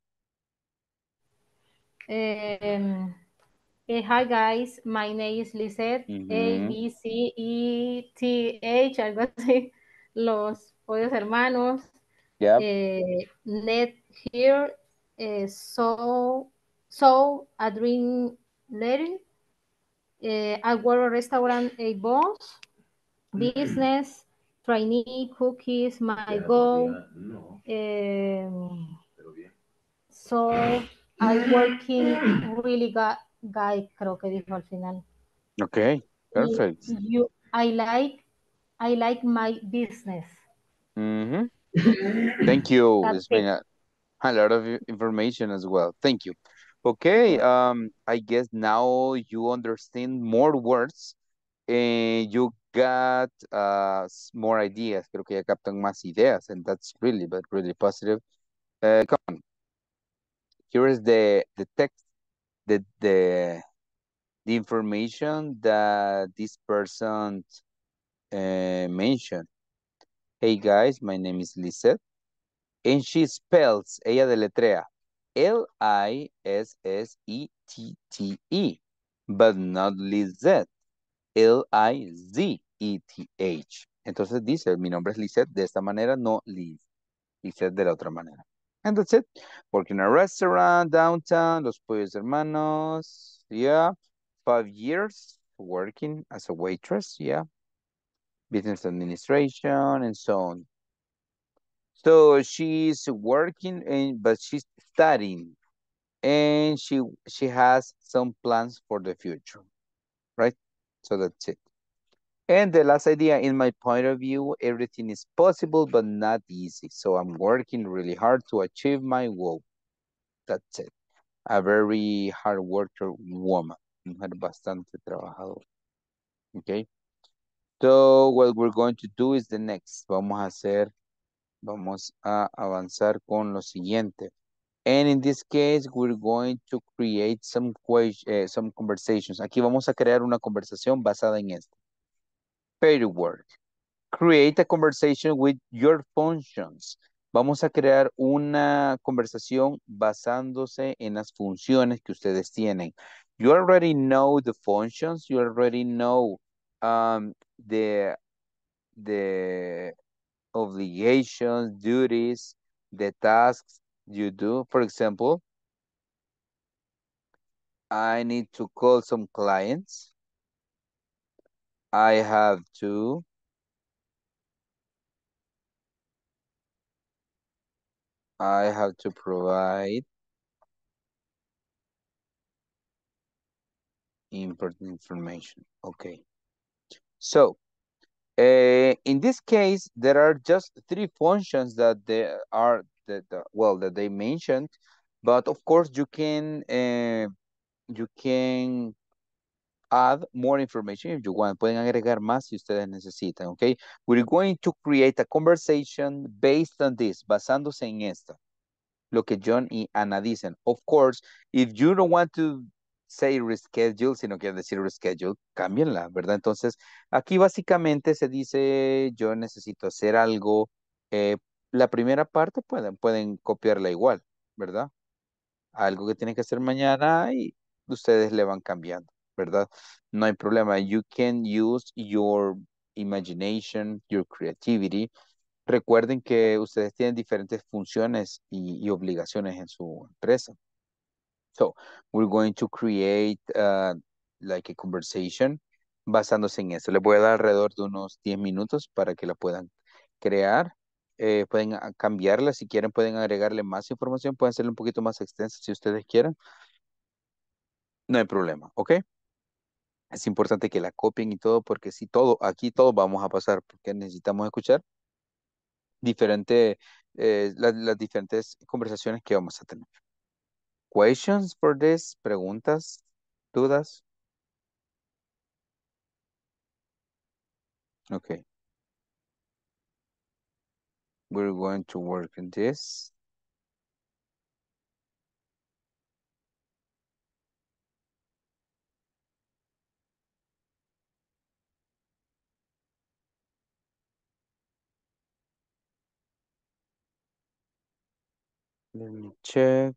Hi guys, my name is Lisette, A-B-C-E-T-H, algo así, Los Pollos Hermanos, net here, so a dream letter, I work a restaurant, a boss, business, trainee, cookies, my goal. So I'm working really guy, creo que dijo al final. Okay, perfect. I like my business. Thank you. It's been a lot of information as well. Thank you. Okay, I guess now you understand more words and you got more ideas. Creo que ya captan más ideas, and that's really, but really positive. Come on. Here is the text, the information that this person mentioned. Hey guys, my name is Lisette, and she spells, ella deletrea, L-I-S-S-E-T-T-E, but not Lisette. L-I-Z-E-T-H. Entonces dice, mi nombre es Lisette de esta manera, no Liz. Lisette de la otra manera. And that's it. Work in a restaurant, downtown, Los Pollos Hermanos. Yeah. 5 years working as a waitress. Yeah. Business administration and so on. So she's working, but she's studying. And she has some plans for the future. Right? So that's it. And the last idea, in my point of view, everything is possible, but not easy. So I'm working really hard to achieve my goal. That's it. A very hard worker woman. Mujer bastante trabajadora. Okay. So what we're going to do is the next. Vamos a avanzar con lo siguiente. And in this case, we're going to create some conversations. Aquí vamos a crear una conversación basada en esto. Pair work. Create a conversation with your functions. Vamos a crear una conversación basándose en las funciones que ustedes tienen. You already know the functions. You already know the obligations, duties, the tasks you do. For example, I need to call some clients. I have to provide important information. Okay. So, in this case, there are just three functions that they are that they mentioned, but of course you can add more information if you want. Pueden agregar más si ustedes necesitan, okay? We're going to create a conversation based on this, basándose en esto, lo que John y Ana dicen. Of course, if you don't want to say reschedule, si no quieren decir reschedule, cámbienla, ¿verdad? Entonces, aquí básicamente se dice, yo necesito hacer algo. La primera parte pueden copiarla igual, ¿verdad? Algo que tienen que hacer mañana y ustedes le van cambiando, ¿verdad? No hay problema. You can use your imagination, your creativity. Recuerden que ustedes tienen diferentes funciones y obligaciones en su empresa. So, we're going to create like a conversation basándose en eso. Les voy a dar alrededor de unos 10 minutos para que la puedan crear. Pueden cambiarla si quieren, pueden agregarle más información, pueden hacerla un poquito más extensa si ustedes quieren. No hay problema, ¿ok? Es importante que la copien y todo, porque si todo, aquí todo vamos a pasar, porque necesitamos escuchar las diferentes conversaciones que vamos a tener. Questions for this, preguntas, dudas. Okay. We're going to work on this. Let me check.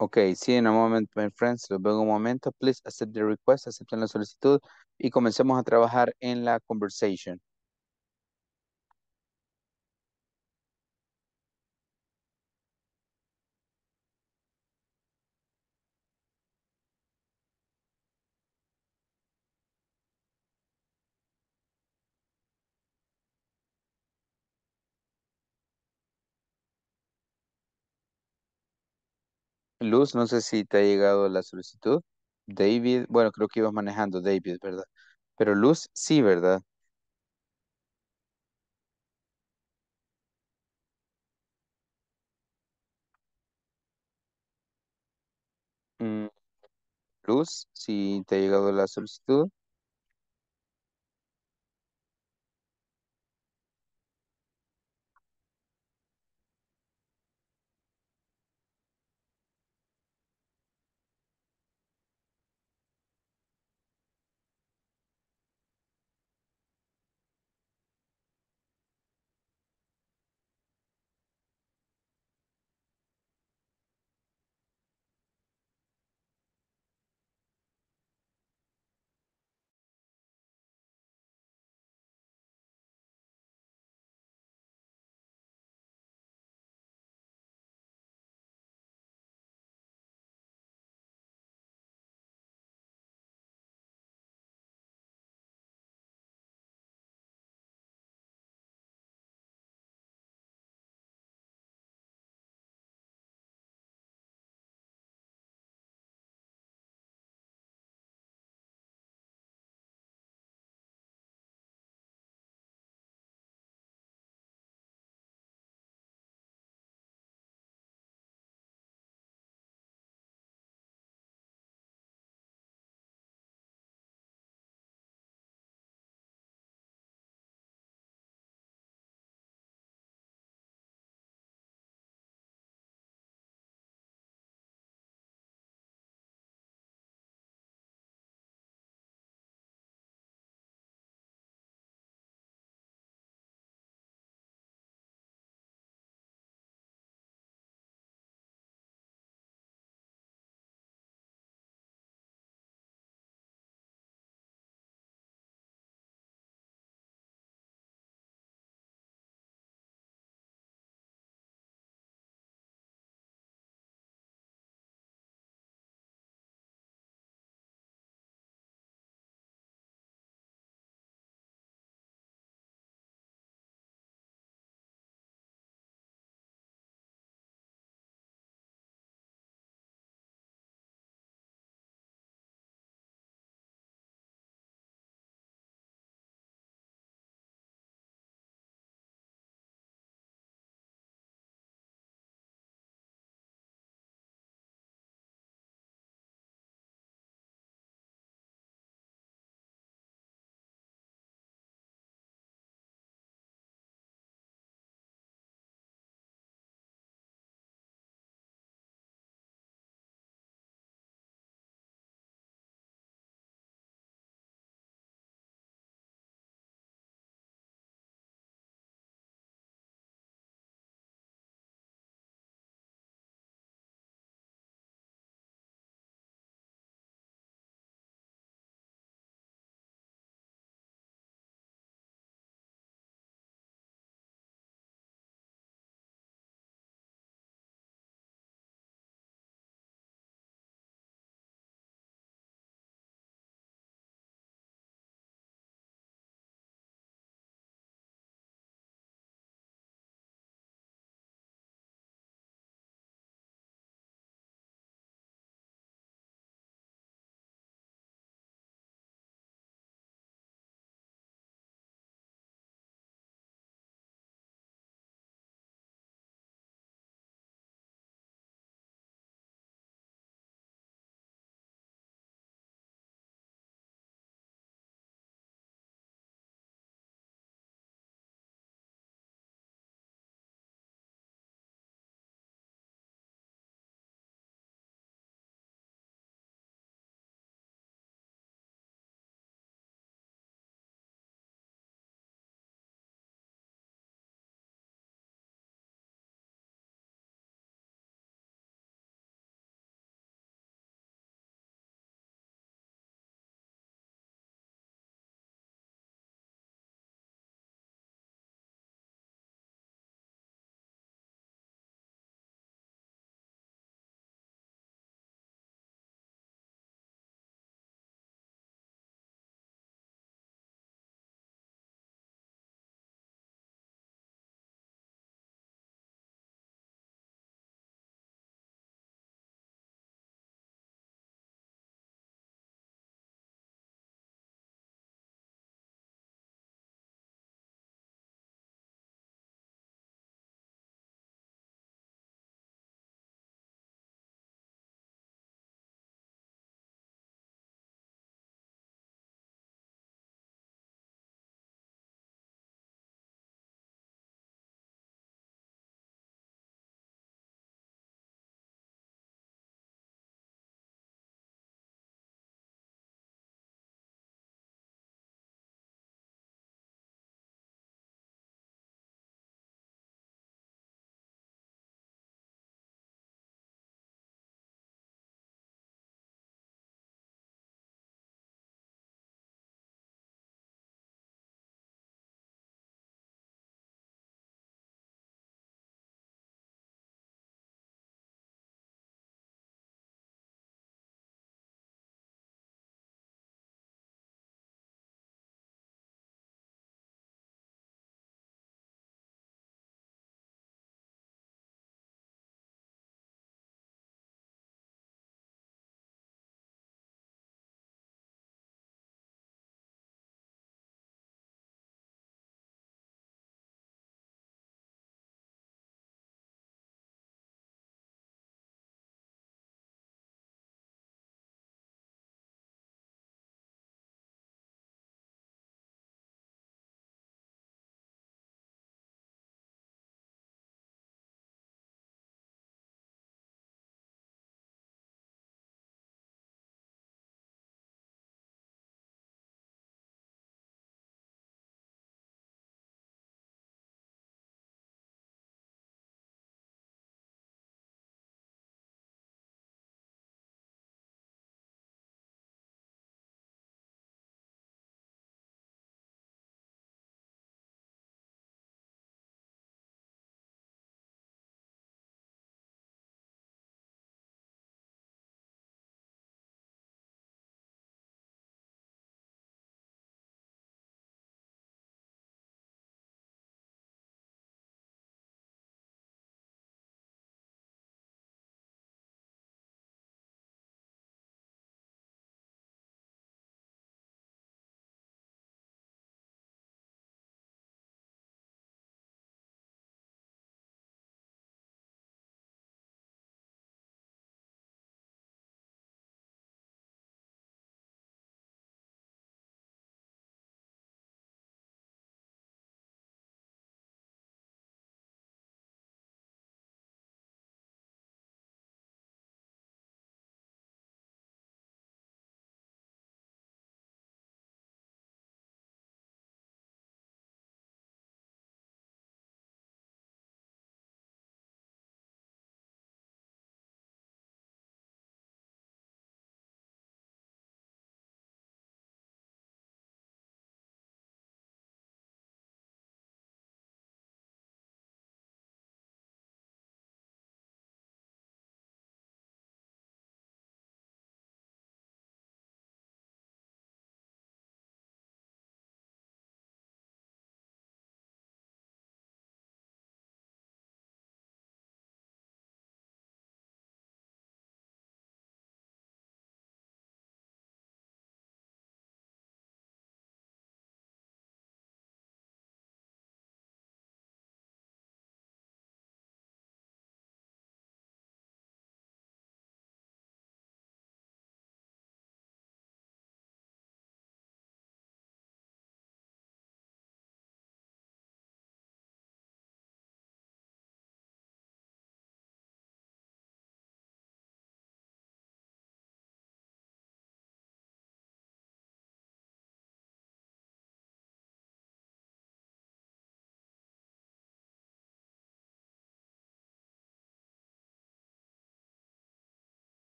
Okay, see you in a moment, my friends. Los veo en un momento. Please accept the request. Acepten la solicitud y comencemos a trabajar en la conversation. Luz, no sé si te ha llegado la solicitud. David, bueno, creo que ibas manejando, David, ¿verdad? Pero Luz, sí, ¿verdad? Luz, si te ha llegado la solicitud.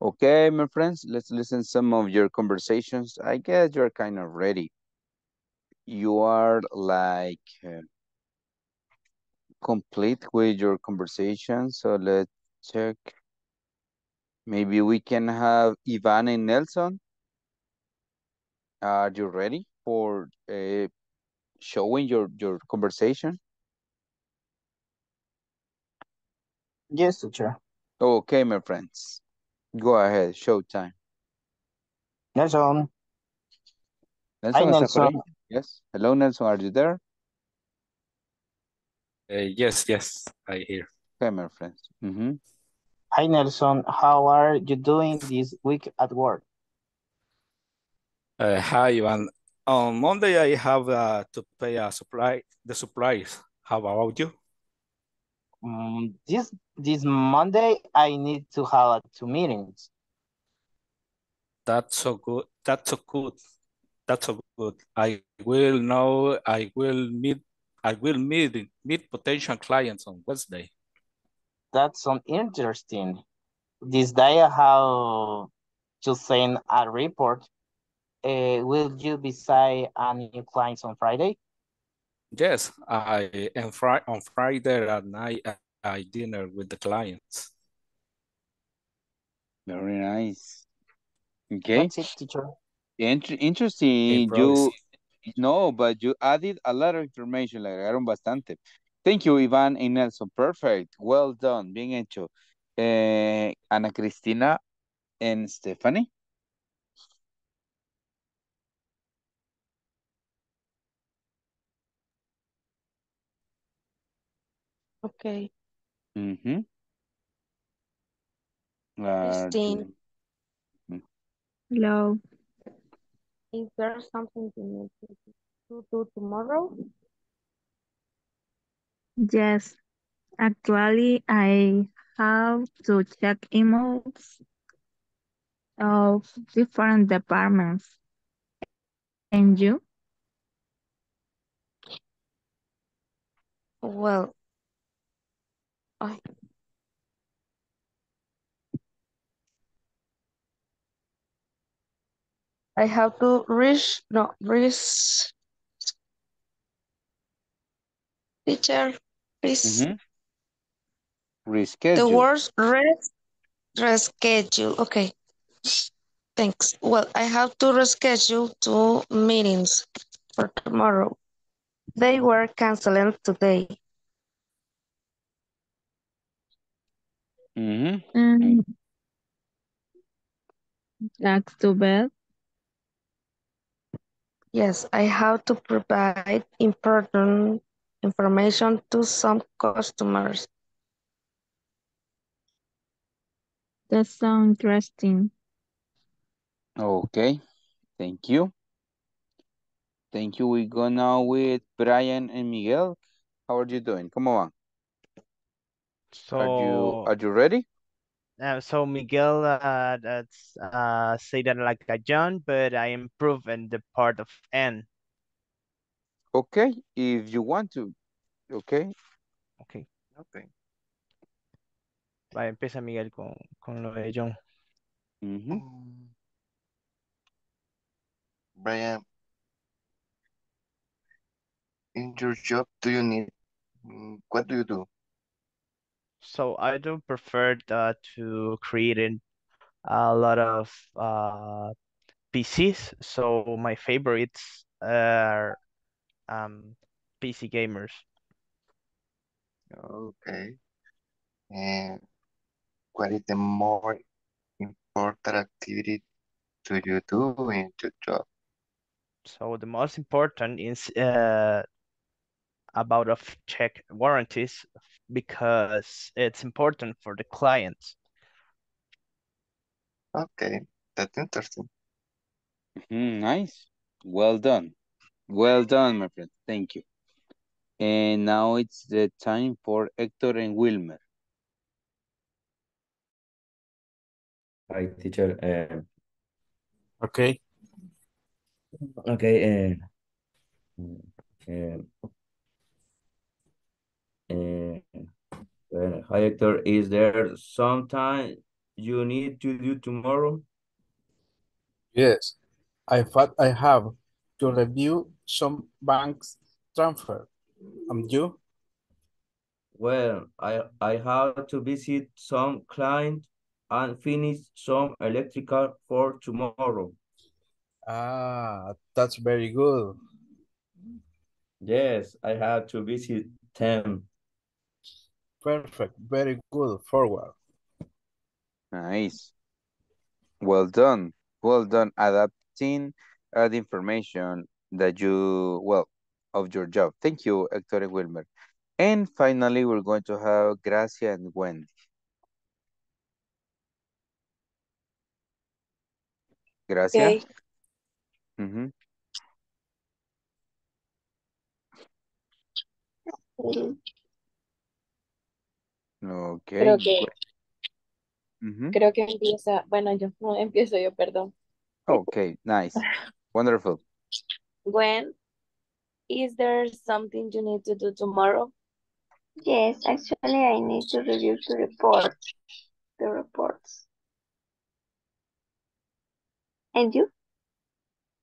Okay, my friends, let's listen some of your conversations. I guess you're kind of ready. You are like complete with your conversation. So let's check. Maybe we can have Ivana and Nelson. Are you ready for showing your conversation? Yes, teacher. Okay, my friends. Go ahead, show time. Nelson. Nelson. Hi, Nelson. Yes. Hello, Nelson. Are you there? Yes, I hear. Okay, my friends. Mm-hmm. Hi, Nelson. How are you doing this week at work? Hi, Ivan. On Monday, I have to pay the supplies. How about you? This Monday, I need to have 2 meetings. That's so good. That's so good. That's so good. I will meet potential clients on Wednesday. That's so interesting. This day I have to send a report. Will you be signing new clients on Friday? Yes, I am on Friday at night. I dinner with the clients. Very nice. Okay. That's it, teacher. Interesting. But you added a lot of information. Le agregaron bastante. Thank you, Iván and Nelson. Perfect. Well done. Bien hecho. Ana Cristina and Stephanie. Okay. Mm-hmm. Christine. Hello. Is there something to do tomorrow? Yes. Actually, I have to check emails of different departments. And you? Well, I have to reach teacher, please. Mm-hmm. Reschedule. The word reschedule. Okay. Thanks. Well, I have to reschedule 2 meetings for tomorrow. They were canceled today. Mm-hmm. That's too bad. Yes, I have to provide important information to some customers. That sounds interesting. Okay, thank you. Thank you. We go now with Brian and Miguel. How are you doing? Come on. So are you ready? So Miguel that's say that like a John, but I improve in the part of N. Okay, if you want to. Okay. Okay. Okay. Vale, empieza Miguel con lo de John. Mm-hmm. Brian, in your job, what do you do? So I do prefer to create a lot of PCs. So my favorites are PC gamers. Okay. And what is the more important activity do you do in your job? So the most important is about of check warranties because it's important for the clients. Okay, that's interesting. Mm-hmm, nice. Well done. Well done, my friend. Thank you. And now it's the time for Hector and Wilmer. Hi, teacher. Okay. Okay. Hi Hector, is there sometime you need to do tomorrow? Yes, I have to review some bank's transfer. And you? Well, I have to visit some client and finish some electrical for tomorrow. Ah, that's very good. Yes, I have to visit them. Perfect, very good, forward. Nice. Well done, adapting the information that you, well, of your job. Thank you, Hector and Wilmer. And finally, we're going to have Gracia and Wendy. Gracia. Okay. Okay. Creo que, creo que empieza, bueno, yo no empiezo yo, perdón. Okay, nice. Wonderful. Gwen, is there something you need to do tomorrow? Yes, actually I need to review the reports. And you?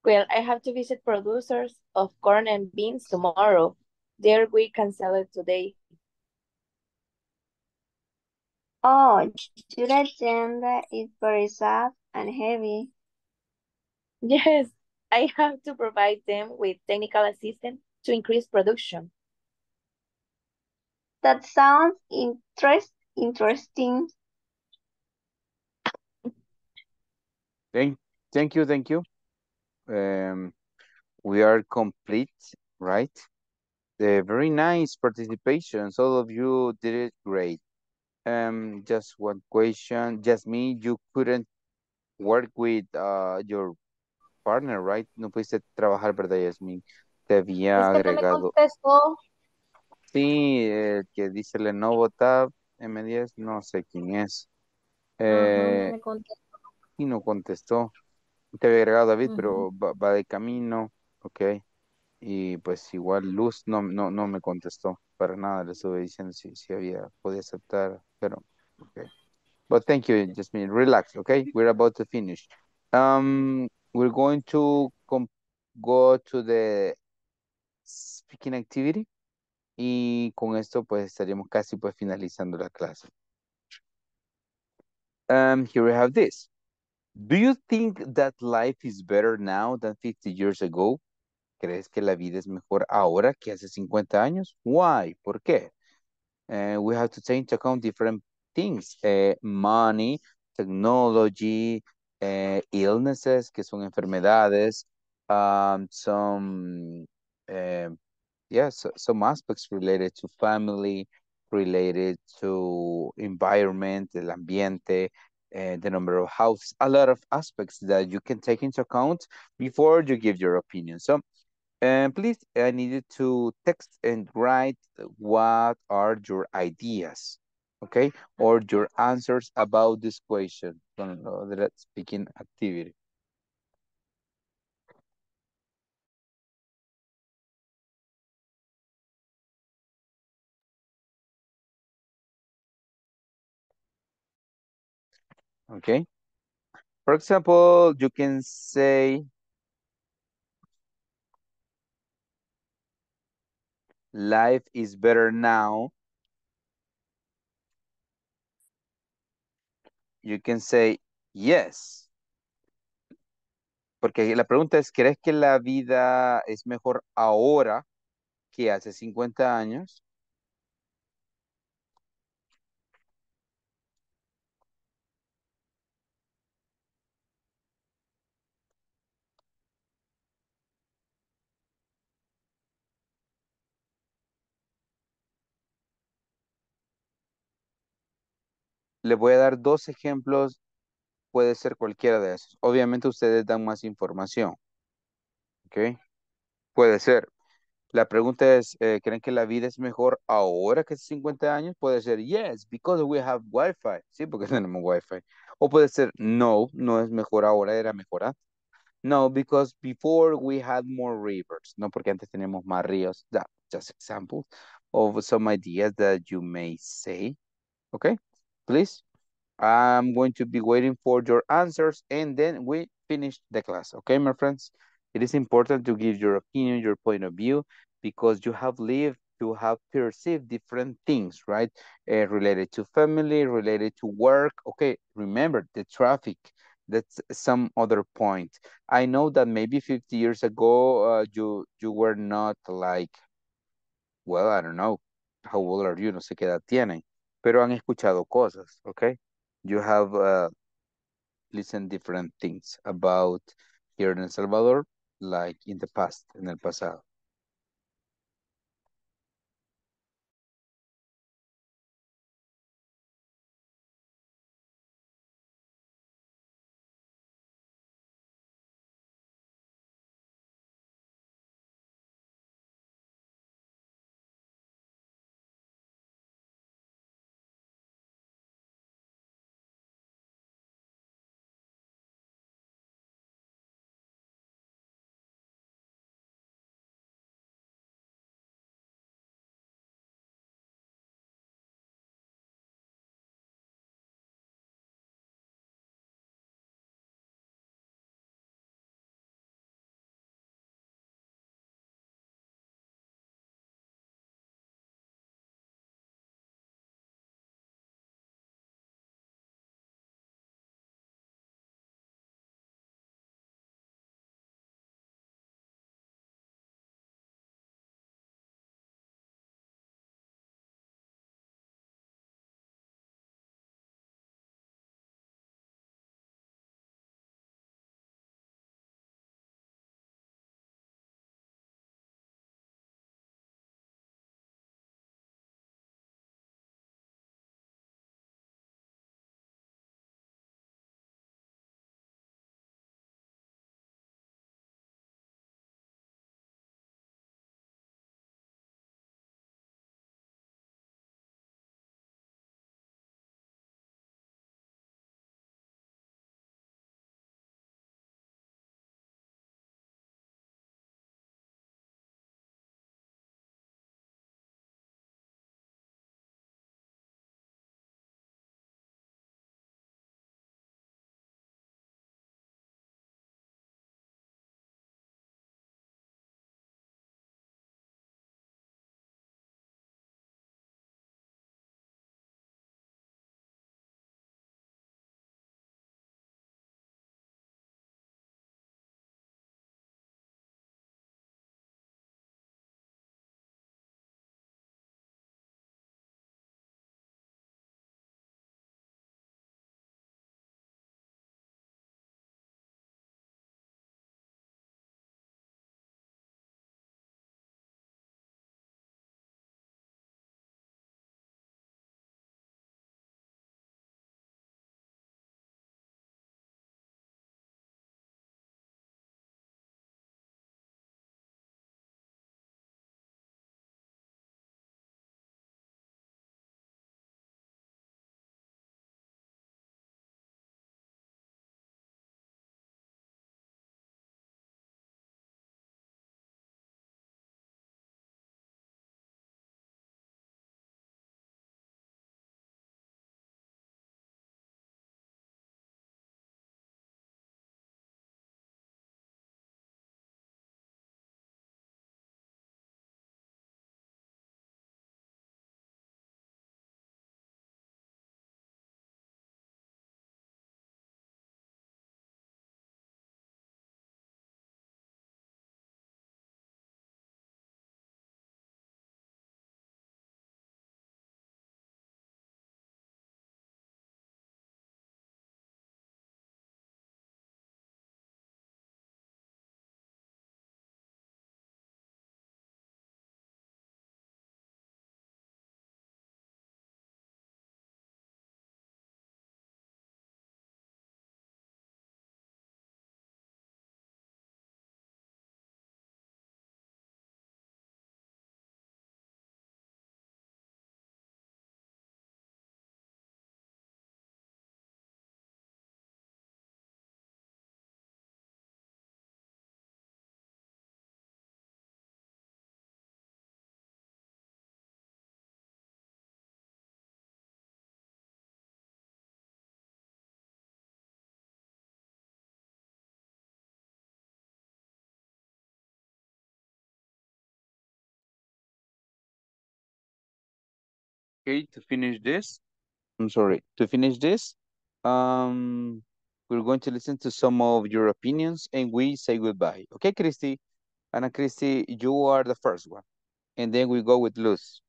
Well, I have to visit producers of corn and beans tomorrow. Their week canceled today. Oh, your agenda is very sad and heavy. Yes, I have to provide them with technical assistance to increase production. That sounds interesting. Thank you. We are complete, right? Very nice participation. All of you did it great. Just one question. Just me, you couldn't work with your partner, right? No pudiste trabajar, ¿verdad, Yasmin? Te había agregado. Sí, el que dice Lenovo Tab M10, no sé quién es. Y no contestó. Te había agregado, David, pero va de camino, ok. Y pues igual Luz no me contestó para nada, le estuve diciendo si había podido aceptar, pero okay. But thank you, Jasmine. Relax, okay? We're about to finish. We're going to go to the speaking activity y con esto pues estaríamos casi pues finalizando la clase. Here we have this. Do you think that life is better now than 50 years ago? ¿Crees que la vida es mejor ahora que hace 50 años? Why? ¿Por qué? We have to take into account different things. Money, technology, illnesses, que son enfermedades, some aspects related to family, related to environment, el ambiente, the number of houses, a lot of aspects that you can take into account before you give your opinion. So, please, I need you to text and write what are your ideas, okay? Or your answers about this question, that speaking activity. Okay. For example, you can say, life is better now. You can say, yes. Porque la pregunta es, ¿crees que la vida es mejor ahora que hace 50 años? Le voy a dar dos ejemplos, puede ser cualquiera de esos. Obviamente ustedes dan más información, ¿ok? Puede ser. La pregunta es, ¿creen que la vida es mejor ahora que hace 50 años? Puede ser, yes, because we have Wi-Fi. Sí, porque tenemos Wi-Fi. O puede ser, no, no es mejor ahora, era mejor antes. No, because before we had more rivers. No, porque antes teníamos más ríos. That's just examples of some ideas that you may say, ¿ok? Please, I'm going to be waiting for your answers and then we finish the class. Okay, my friends? It is important to give your opinion, your point of view, because you have lived, you have perceived different things, right? Related to family, related to work. Okay, remember the traffic. That's some other point. I know that maybe 50 years ago, you were not like, well, I don't know, how old are you? No sé qué edad tienen. Pero han escuchado cosas, okay? You have listened different things about here in El Salvador, like in the past, en el pasado. Okay, to finish this, I'm sorry, to finish this, we're going to listen to some of your opinions and we say goodbye. Okay, Christy? Ana Christy, you are the first one. And then we go with Luz.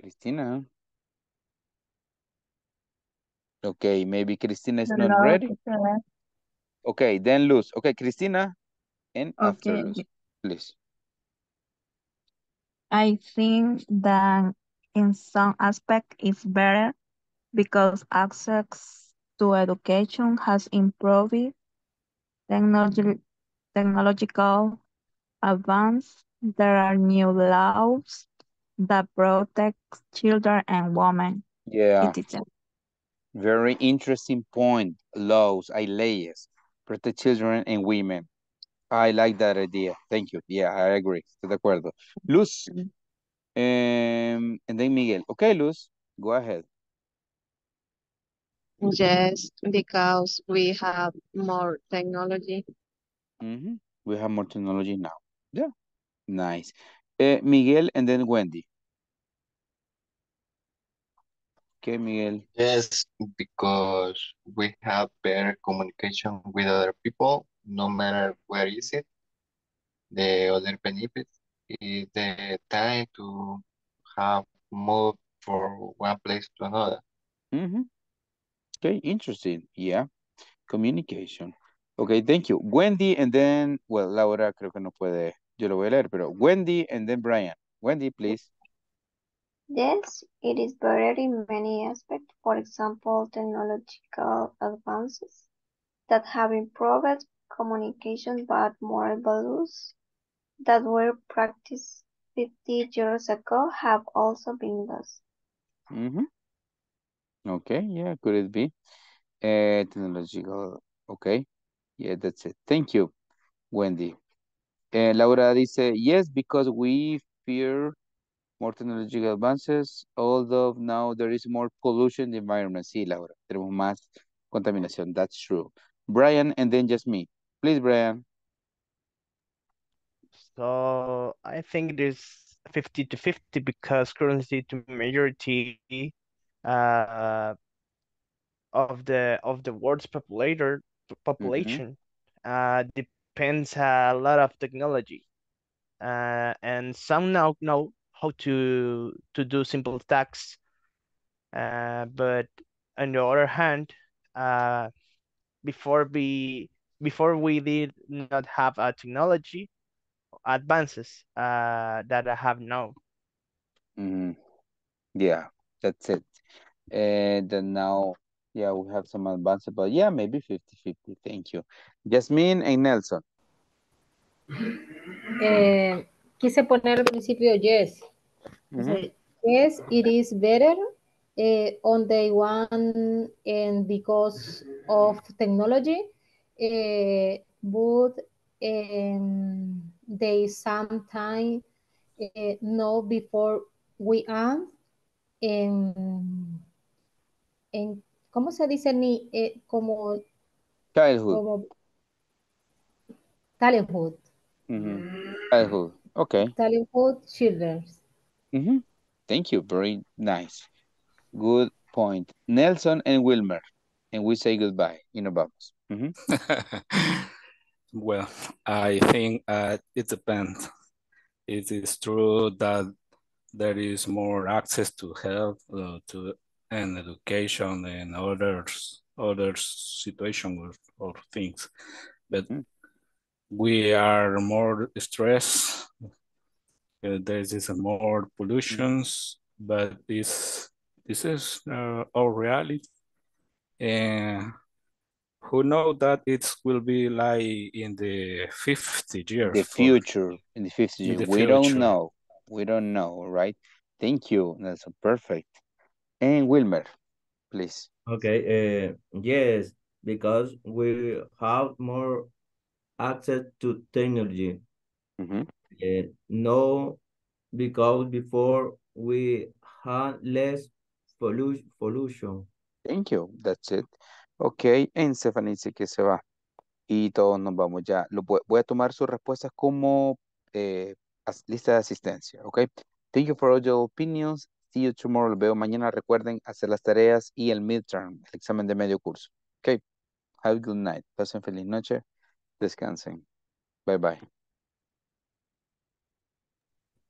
Christina. Okay, maybe Christina is not ready. Christina. Okay, then Luz. Okay, Christina. And after Luz, please. I think that in some aspect it's better because access to education has improved. Technological advance. There are new laws that protect children and women. Yeah. Very interesting point. Laws, ILAYS, protect children and women. I like that idea. Thank you. Yeah, I agree. Estoy de acuerdo. Luz, and then Miguel. Okay, Luz, go ahead. Yes, because we have more technology. Mm-hmm. We have more technology now. Yeah, nice. Miguel, and then Wendy. Okay, Miguel. Yes, because we have better communication with other people, no matter where is it. The other benefit is the time to have moved from one place to another. Mm-hmm. Okay, interesting. Yeah, communication. Okay, thank you. Wendy, and then, well, Laura creo que no puede, yo lo voy a leer, pero Wendy, and then Brian. Wendy, please. Yes, it is better in many aspects, for example, technological advances that have improved communication but moral values that were practiced 50 years ago have also been lost. Mm-hmm. Okay, yeah, could it be? Technological, okay. Yeah, that's it. Thank you, Wendy. Laura dice, yes, because we fear more technological advances, although now there is more pollution in the environment. Sí, Laura, tenemos más contaminación. That's true. Brian, and then just me. Please, Brian. So I think it is 50 to 50 because currently the majority of the world's population depends a lot of technology. And some now know how to do simple tasks, but on the other hand, before we did not have a technology advances that I have now. Yeah, that's it. And now, yeah, we have some advances, but yeah, maybe 50-50. Thank you, Jasmine and Nelson. Quise poner al principio yes. Yes, it is better on the one and because of technology, but they sometimes know before we are en ¿cómo se dice? Ni, como childhood. Como, talenthood. Childhood. Okay. Talenthood children. Thank you. Very nice. Good point. Nelson and Wilmer. And we say goodbye in about us. Well, I think it depends. It is true that there is more access to health and education and other situations or things. But we are more stressed. There is more pollutions, but this is our reality. And who knows that it will be like in the 50 years. The future, in the 50 years. We don't know. We don't know, right? Thank you. That's perfect. And Wilmer, please. Okay. Yes, because we have more access to technology. No, because before we had less pollution. Thank you. That's it. Okay, and Stephanie dice que se va. y todos nos vamos ya. Voy a tomar sus respuestas como lista de asistencia, ¿ok? Thank you for all your opinions. See you tomorrow. Lo veo mañana. Recuerden hacer las tareas y el midterm, el examen de medio curso. Ok. Have a good night. Pasen feliz noche. Descansen. Bye, bye.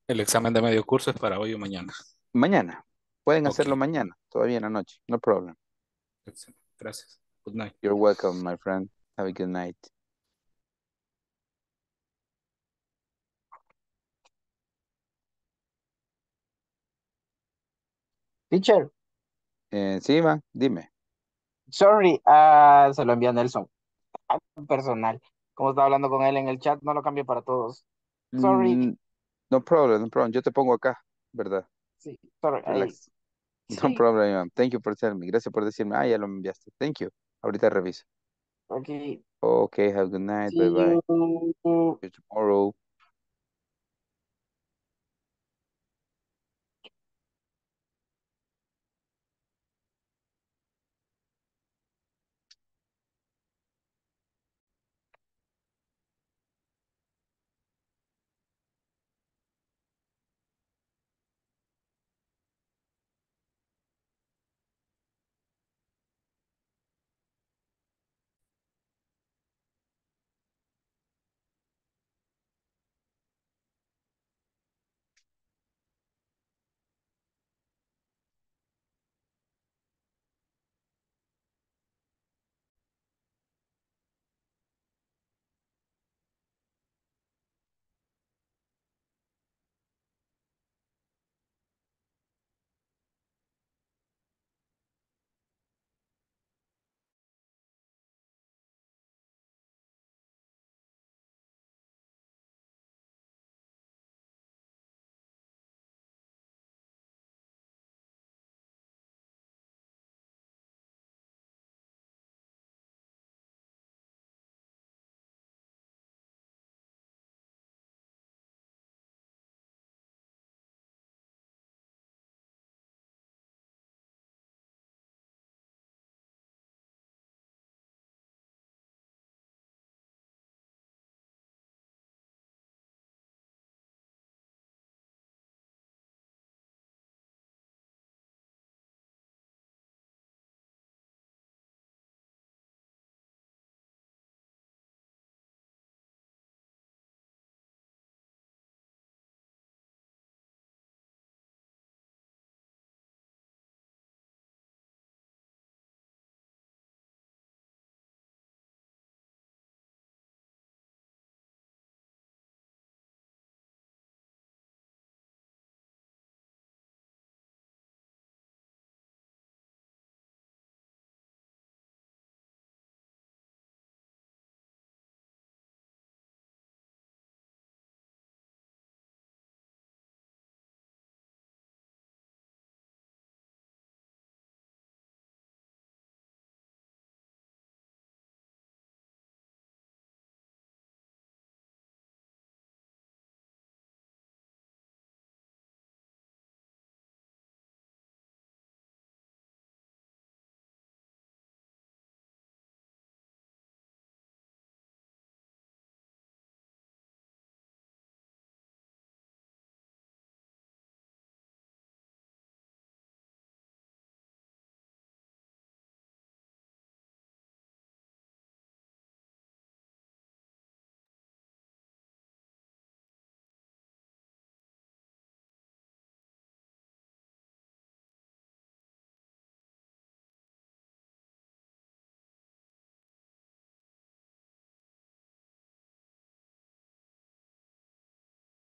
El examen de medio curso es para hoy o mañana. Mañana. Pueden hacerlo mañana. Todavía en la noche. No problem. Excelente. Gracias. Good night. You're welcome, my friend. Have a good night. Teacher. Sí, Iván, dime. Sorry, se lo envió Nelson. Personal. Como estaba hablando con él en el chat, no lo cambié para todos. Sorry. No problem, no problem. Yo te pongo acá, ¿verdad? Sí, sorry. Relax. Sí. No problem, Iván. Thank you for telling me. Gracias por decirme. Ah, ya lo enviaste. Thank you. Ahorita reviso. Ok. Ok, have a good night. Bye-bye. See you tomorrow.